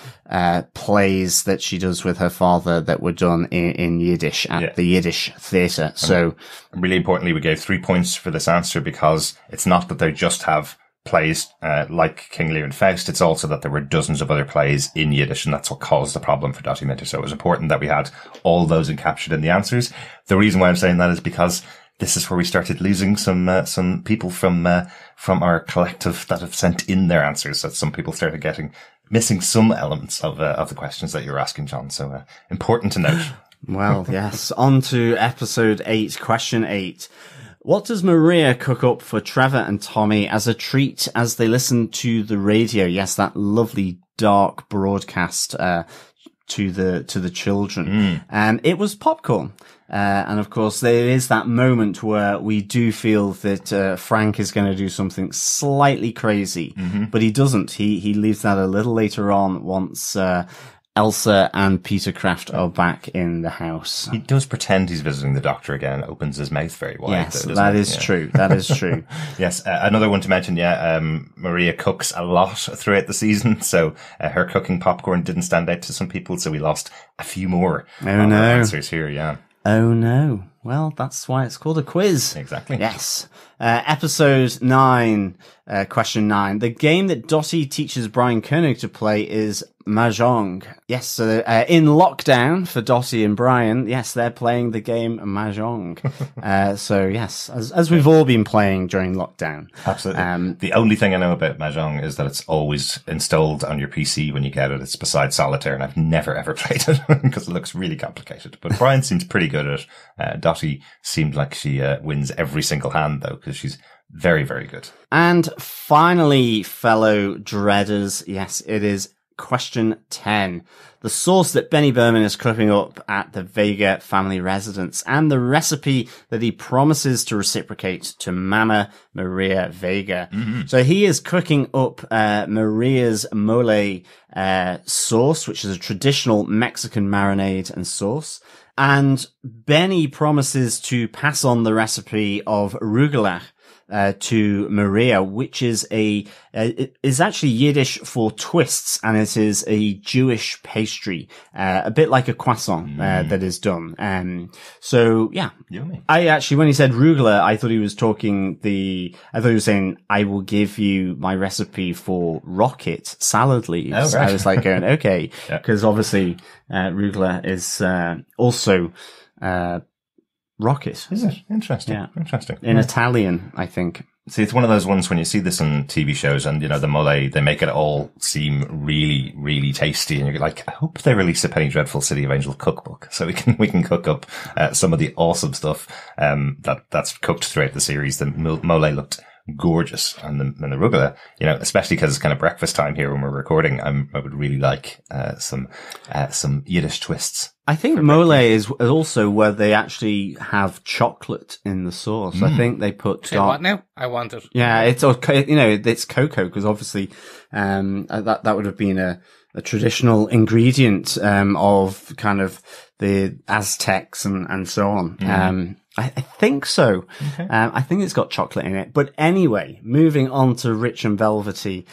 plays that she does with her father that were done in Yiddish at the Yiddish theatre. So, really importantly, we gave 3 points for this answer because it's not that they just have plays like King Lear and Faust, it's also that there were dozens of other plays in Yiddish, and that's what caused the problem for Dottie Minter. So it was important that we had all those encaptured in the answers. The reason why I'm saying that is because this is where we started losing some people from our collective that have sent in their answers. That some people started missing some elements of the questions that you're asking, John. So important to note. Well, yes. On to episode 8, question 8. What does Maria cook up for Trevor and Tommy as a treat as they listen to the radio? Yes, that lovely dark broadcast to the children. And it was popcorn. And of course, there is that moment where we do feel that Frank is going to do something slightly crazy, but he doesn't. He leaves that a little later on once Elsa and Peter Kraft are back in the house. He does pretend he's visiting the doctor again, opens his mouth very wide. Yes, though, that is true. That is true. Yes, another one to mention, Maria cooks a lot throughout the season, so her cooking popcorn didn't stand out to some people, so we lost a few more answers here, Oh no. Well, that's why it's called a quiz. Exactly. Yes. Episode 9, question 9. The game that Dottie teaches Brian Koenig to play is Mahjong. Yes, so in lockdown for Dottie and Brian, yes, they're playing the game Mahjong. So yes, as we've all been playing during lockdown. Absolutely. The only thing I know about Mahjong is that it's always installed on your PC when you get it. It's beside Solitaire, and I've never, ever played it because it looks really complicated. But Brian seems pretty good at it. Dottie seemed like she wins every single hand, though, because she's very, very good. And finally, fellow dreaders, yes, it is question 10. The sauce that Benny Berman is cooking up at the Vega family residence and the recipe that he promises to reciprocate to Mama Maria Vega. So he is cooking up Maria's mole sauce, which is a traditional Mexican marinade and sauce. And Benny promises to pass on the recipe of rugelach to Maria, which is actually Yiddish for twists, and it is a Jewish pastry, a bit like a croissant that is done. So yeah, yummy. I actually, when he said rugelach, I thought he was saying, "I will give you my recipe for rocket salad leaves." Oh, right. I was like going, okay, because obviously rugelach is also rocket. Is it? Interesting. Yeah. Interesting. In Italian, I think. See, it's one of those ones when you see this on TV shows and, you know, the mole, they make it all seem really, really tasty. And you're like, I hope they release a Penny Dreadful City of Angels cookbook so we can cook up some of the awesome stuff that's cooked throughout the series. The mole looked gorgeous, and the rugula, you know, especially because it's kind of breakfast time here when we're recording. I would really like some Yiddish twists. I think mole is also where they actually have chocolate in the sauce. Mm. I think they put what now? I want it. Yeah, it's okay. You know, it's cocoa because obviously that would have been a traditional ingredient of kind of the Aztecs and so on. Mm. I think so. Okay. I think it's got chocolate in it. But anyway, moving on to Rich and Velvety,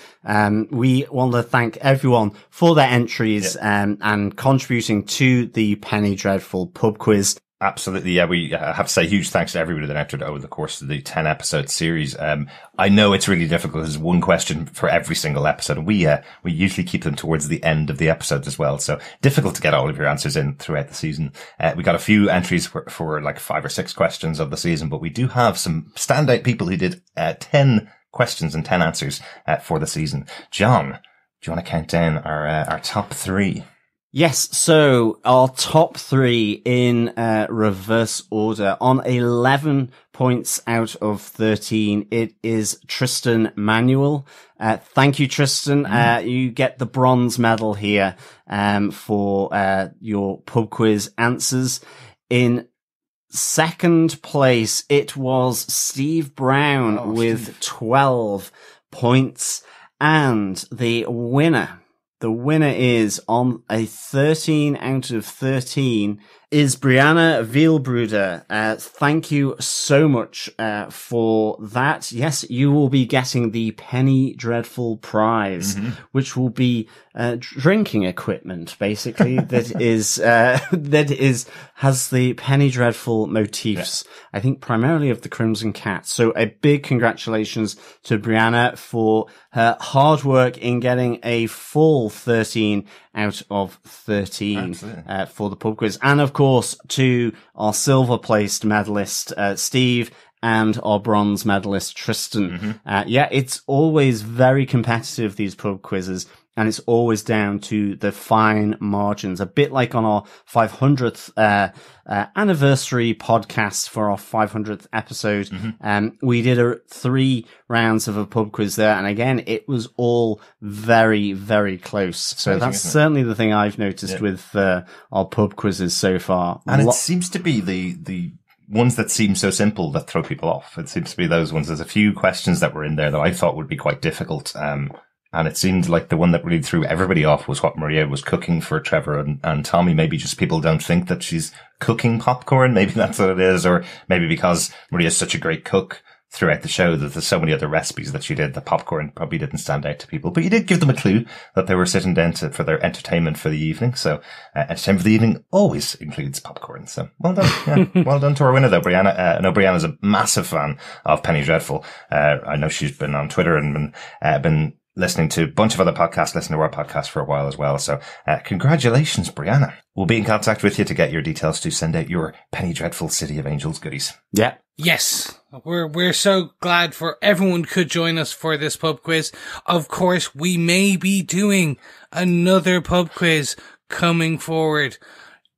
we want to thank everyone for their entries and contributing to the Penny Dreadful pub quiz. Absolutely, yeah. We have to say huge thanks to everybody that entered over the course of the 10-episode series. I know it's really difficult. There's one question for every single episode. We usually keep them towards the end of the episodes as well. So difficult to get all of your answers in throughout the season. We got a few entries for like 5 or 6 questions of the season, but we do have some standout people who did 10 questions and 10 answers for the season. John, do you want to count down our top 3? Yes, so our top 3 in reverse order. On 11 points out of 13, it is Tristan Manuel. Thank you, Tristan. You get the bronze medal here for your pub quiz answers. In second place, it was Steve Brown with 12 points. And the winner is, on a 13 out of 13, is Brianna Vielbruder. Thank you so much for that. Yes, you will be getting the Penny Dreadful prize, which will be drinking equipment, basically, that has the Penny Dreadful motifs, I think primarily of the Crimson Cat. So a big congratulations to Brianna for her hard work in getting a full 13 out of 13 for the pub quiz. And of course, to our silver placed medalist, Steve, and our bronze medalist, Tristan. Yeah, it's always very competitive, these pub quizzes, and it's always down to the fine margins. A bit like on our 500th anniversary podcast for our 500th episode, we did 3 rounds of a pub quiz there, and again, it was all very, very close. So that's certainly the thing I've noticed with our pub quizzes so far. And it seems to be the ones that seem so simple that throw people off. It seems to be those ones. There's a few questions that were in there that I thought would be quite difficult. And it seemed like the one that really threw everybody off was what Maria was cooking for Trevor and Tommy. Maybe just people don't think that she's cooking popcorn. Maybe that's what it is. Or maybe because Maria's such a great cook throughout the show that there's so many other recipes that she did, the popcorn probably didn't stand out to people. But you did give them a clue that they were sitting down for their entertainment for the evening. So entertainment for the evening always includes popcorn. So well done. Yeah. Well done to our winner, though, Brianna. I know Brianna's a massive fan of Penny Dreadful. I know she's been on Twitter and been listening to a bunch of other podcasts, listening to our podcast for a while as well. So congratulations, Brianna. We'll be in contact with you to get your details to send out your Penny Dreadful City of Angels goodies. Yeah. Yes, we're so glad for everyone could join us for this pub quiz. Of course, we may be doing another pub quiz coming forward.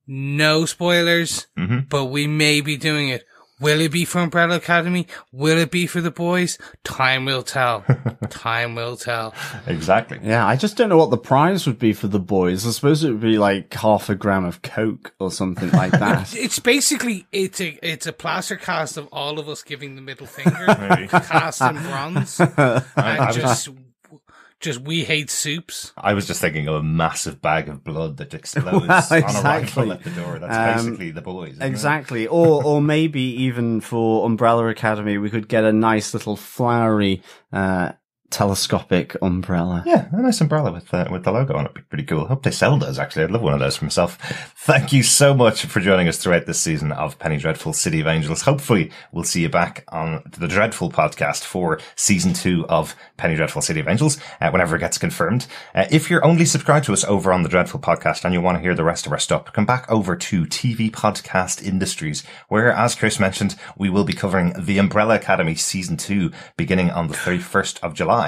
No spoilers, but we may be doing it. Will it be for Umbrella Academy? Will it be for The Boys? Time will tell. Time will tell. Exactly. Yeah, I just don't know what the prize would be for The Boys. I suppose it would be like half a gram of Coke or something like that. It's basically, it's a plaster cast of all of us giving the middle finger, cast in bronze, and just we hate soups. I was just thinking of a massive bag of blood that explodes on a rifle at the door. That's basically The Boys. Exactly. Or maybe even for Umbrella Academy, we could get a nice little flowery telescopic umbrella. Yeah, a nice umbrella with the logo on it. It'd be pretty cool. I hope they sell those, actually. I'd love one of those for myself. Thank you so much for joining us throughout this season of Penny Dreadful City of Angels. Hopefully we'll see you back on the Dreadful podcast for season 2 of Penny Dreadful City of Angels, whenever it gets confirmed. If you're only subscribed to us over on the Dreadful podcast and you want to hear the rest of our stuff, come back over to TV Podcast Industries, where, as Chris mentioned, we will be covering The Umbrella Academy season 2 beginning on the 31st of July.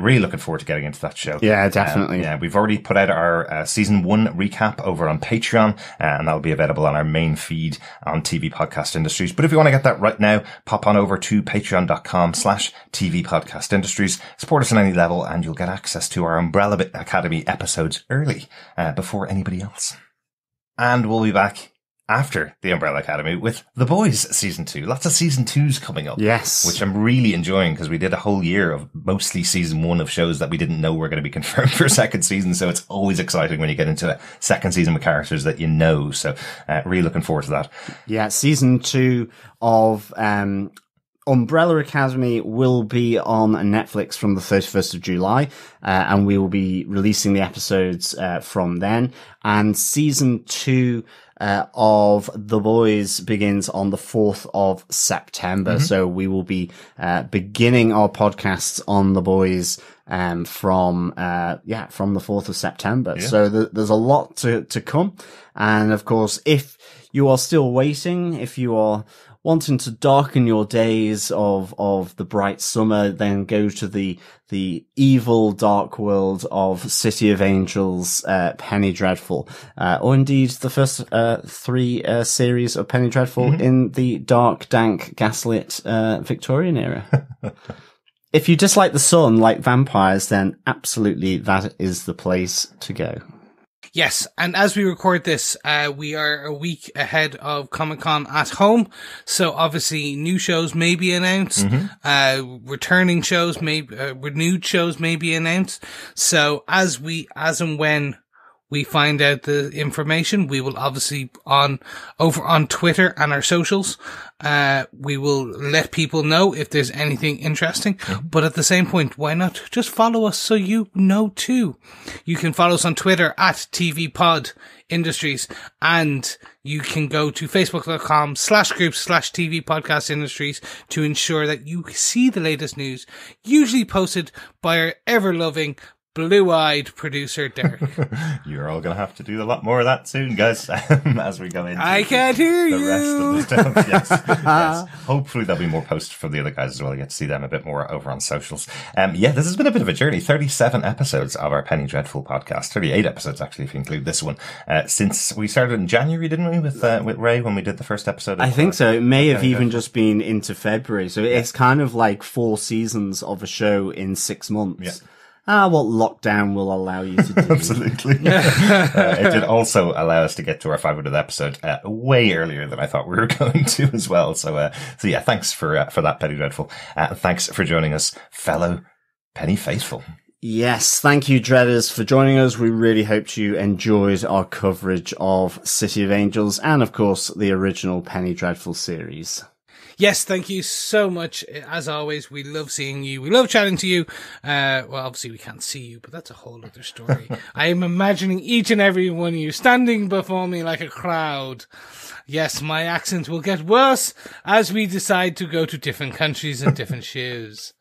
Really looking forward to getting into that show. Yeah, definitely. Yeah, we've already put out our season 1 recap over on Patreon, and that'll be available on our main feed on TV Podcast Industries. But if you want to get that right now, pop on over to patreon.com/TV Podcast Industries. Support us on any level, and you'll get access to our Umbrella Academy episodes early, before anybody else. And we'll be back after the Umbrella Academy with The Boys season 2. Lots of season 2s coming up. Yes. Which I'm really enjoying, because we did a whole year of mostly season 1 of shows that we didn't know were going to be confirmed for a second season. So it's always exciting when you get into a second season with characters that you know. So really looking forward to that. Yeah. Season 2 of Umbrella Academy will be on Netflix from the 31st of July, and we will be releasing the episodes from then. And season 2 of The Boys begins on the 4th of September. Mm-hmm. So we will be beginning our podcasts on The Boys from the 4th of September. Yeah. So there's a lot to come. And of course, if you are still waiting, if you are wanting to darken your days of the bright summer, then go to the evil dark world of City of Angels, Penny Dreadful, or indeed the first three series of Penny Dreadful in the dark, dank, gaslit Victorian era. If you dislike the sun like vampires, then absolutely that is the place to go. Yes, and as we record this, we are a week ahead of Comic-Con at home, so obviously new shows may be announced, returning shows renewed shows may be announced. So as and when we find out the information, we will obviously over on Twitter and our socials, we will let people know if there's anything interesting. But at the same point, why not just follow us so you know too? You can follow us on Twitter at TV Pod Industries, and you can go to facebook.com/groups/TV Podcast Industries to ensure that you see the latest news, usually posted by our ever-loving blue-eyed producer, Derek. You're all going to have to do a lot more of that soon, guys, as we go into the rest of the stuff. Yes, yes. Hopefully there'll be more posts from the other guys as well. You get to see them a bit more over on socials. Yeah, this has been a bit of a journey. 37 episodes of our Penny Dreadful podcast. 38 episodes, actually, if you include this one. Since we started in January, didn't we, with Ray, when we did the first episode? I think so. It may have even just been into February. So it's kind of like 4 seasons of a show in 6 months. Yeah. What lockdown will allow you to do. Absolutely. It did also allow us to get to our 500th episode way earlier than I thought we were going to as well. So yeah, thanks for that, Penny Dreadful. Thanks for joining us, fellow Penny Faithful. Yes, thank you, Dreaders, for joining us. We really hoped you enjoyed our coverage of City of Angels and, of course, the original Penny Dreadful series. Yes, thank you so much. As always, we love seeing you. We love chatting to you. Well, obviously we can't see you, but that's a whole other story. I am imagining each and every one of you standing before me like a crowd. Yes, my accent will get worse as we decide to go to different countries and different shows.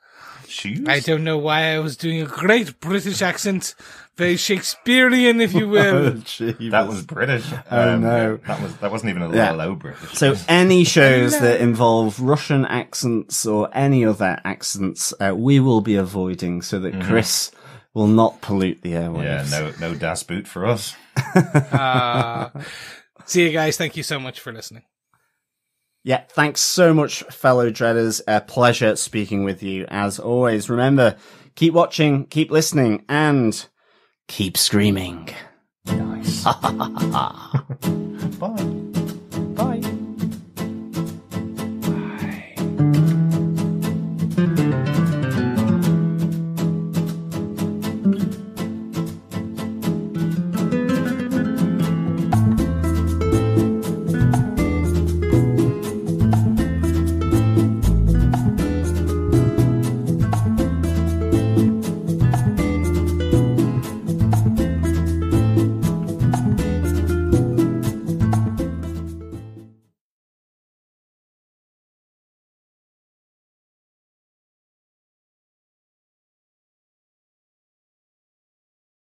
Shoes? I don't know why I was doing a great British accent. Very Shakespearean, if you will. Oh, that was British. Oh, no. That wasn't even a low British. So any shows that involve Russian accents or any other accents, we will be avoiding so that Chris will not pollute the airwaves. Yeah, no Das Boot for us. See you guys. Thank you so much for listening. Yeah, thanks so much, fellow Dreaders. A pleasure speaking with you, as always. Remember, keep watching, keep listening, and keep screaming. Nice. Bye.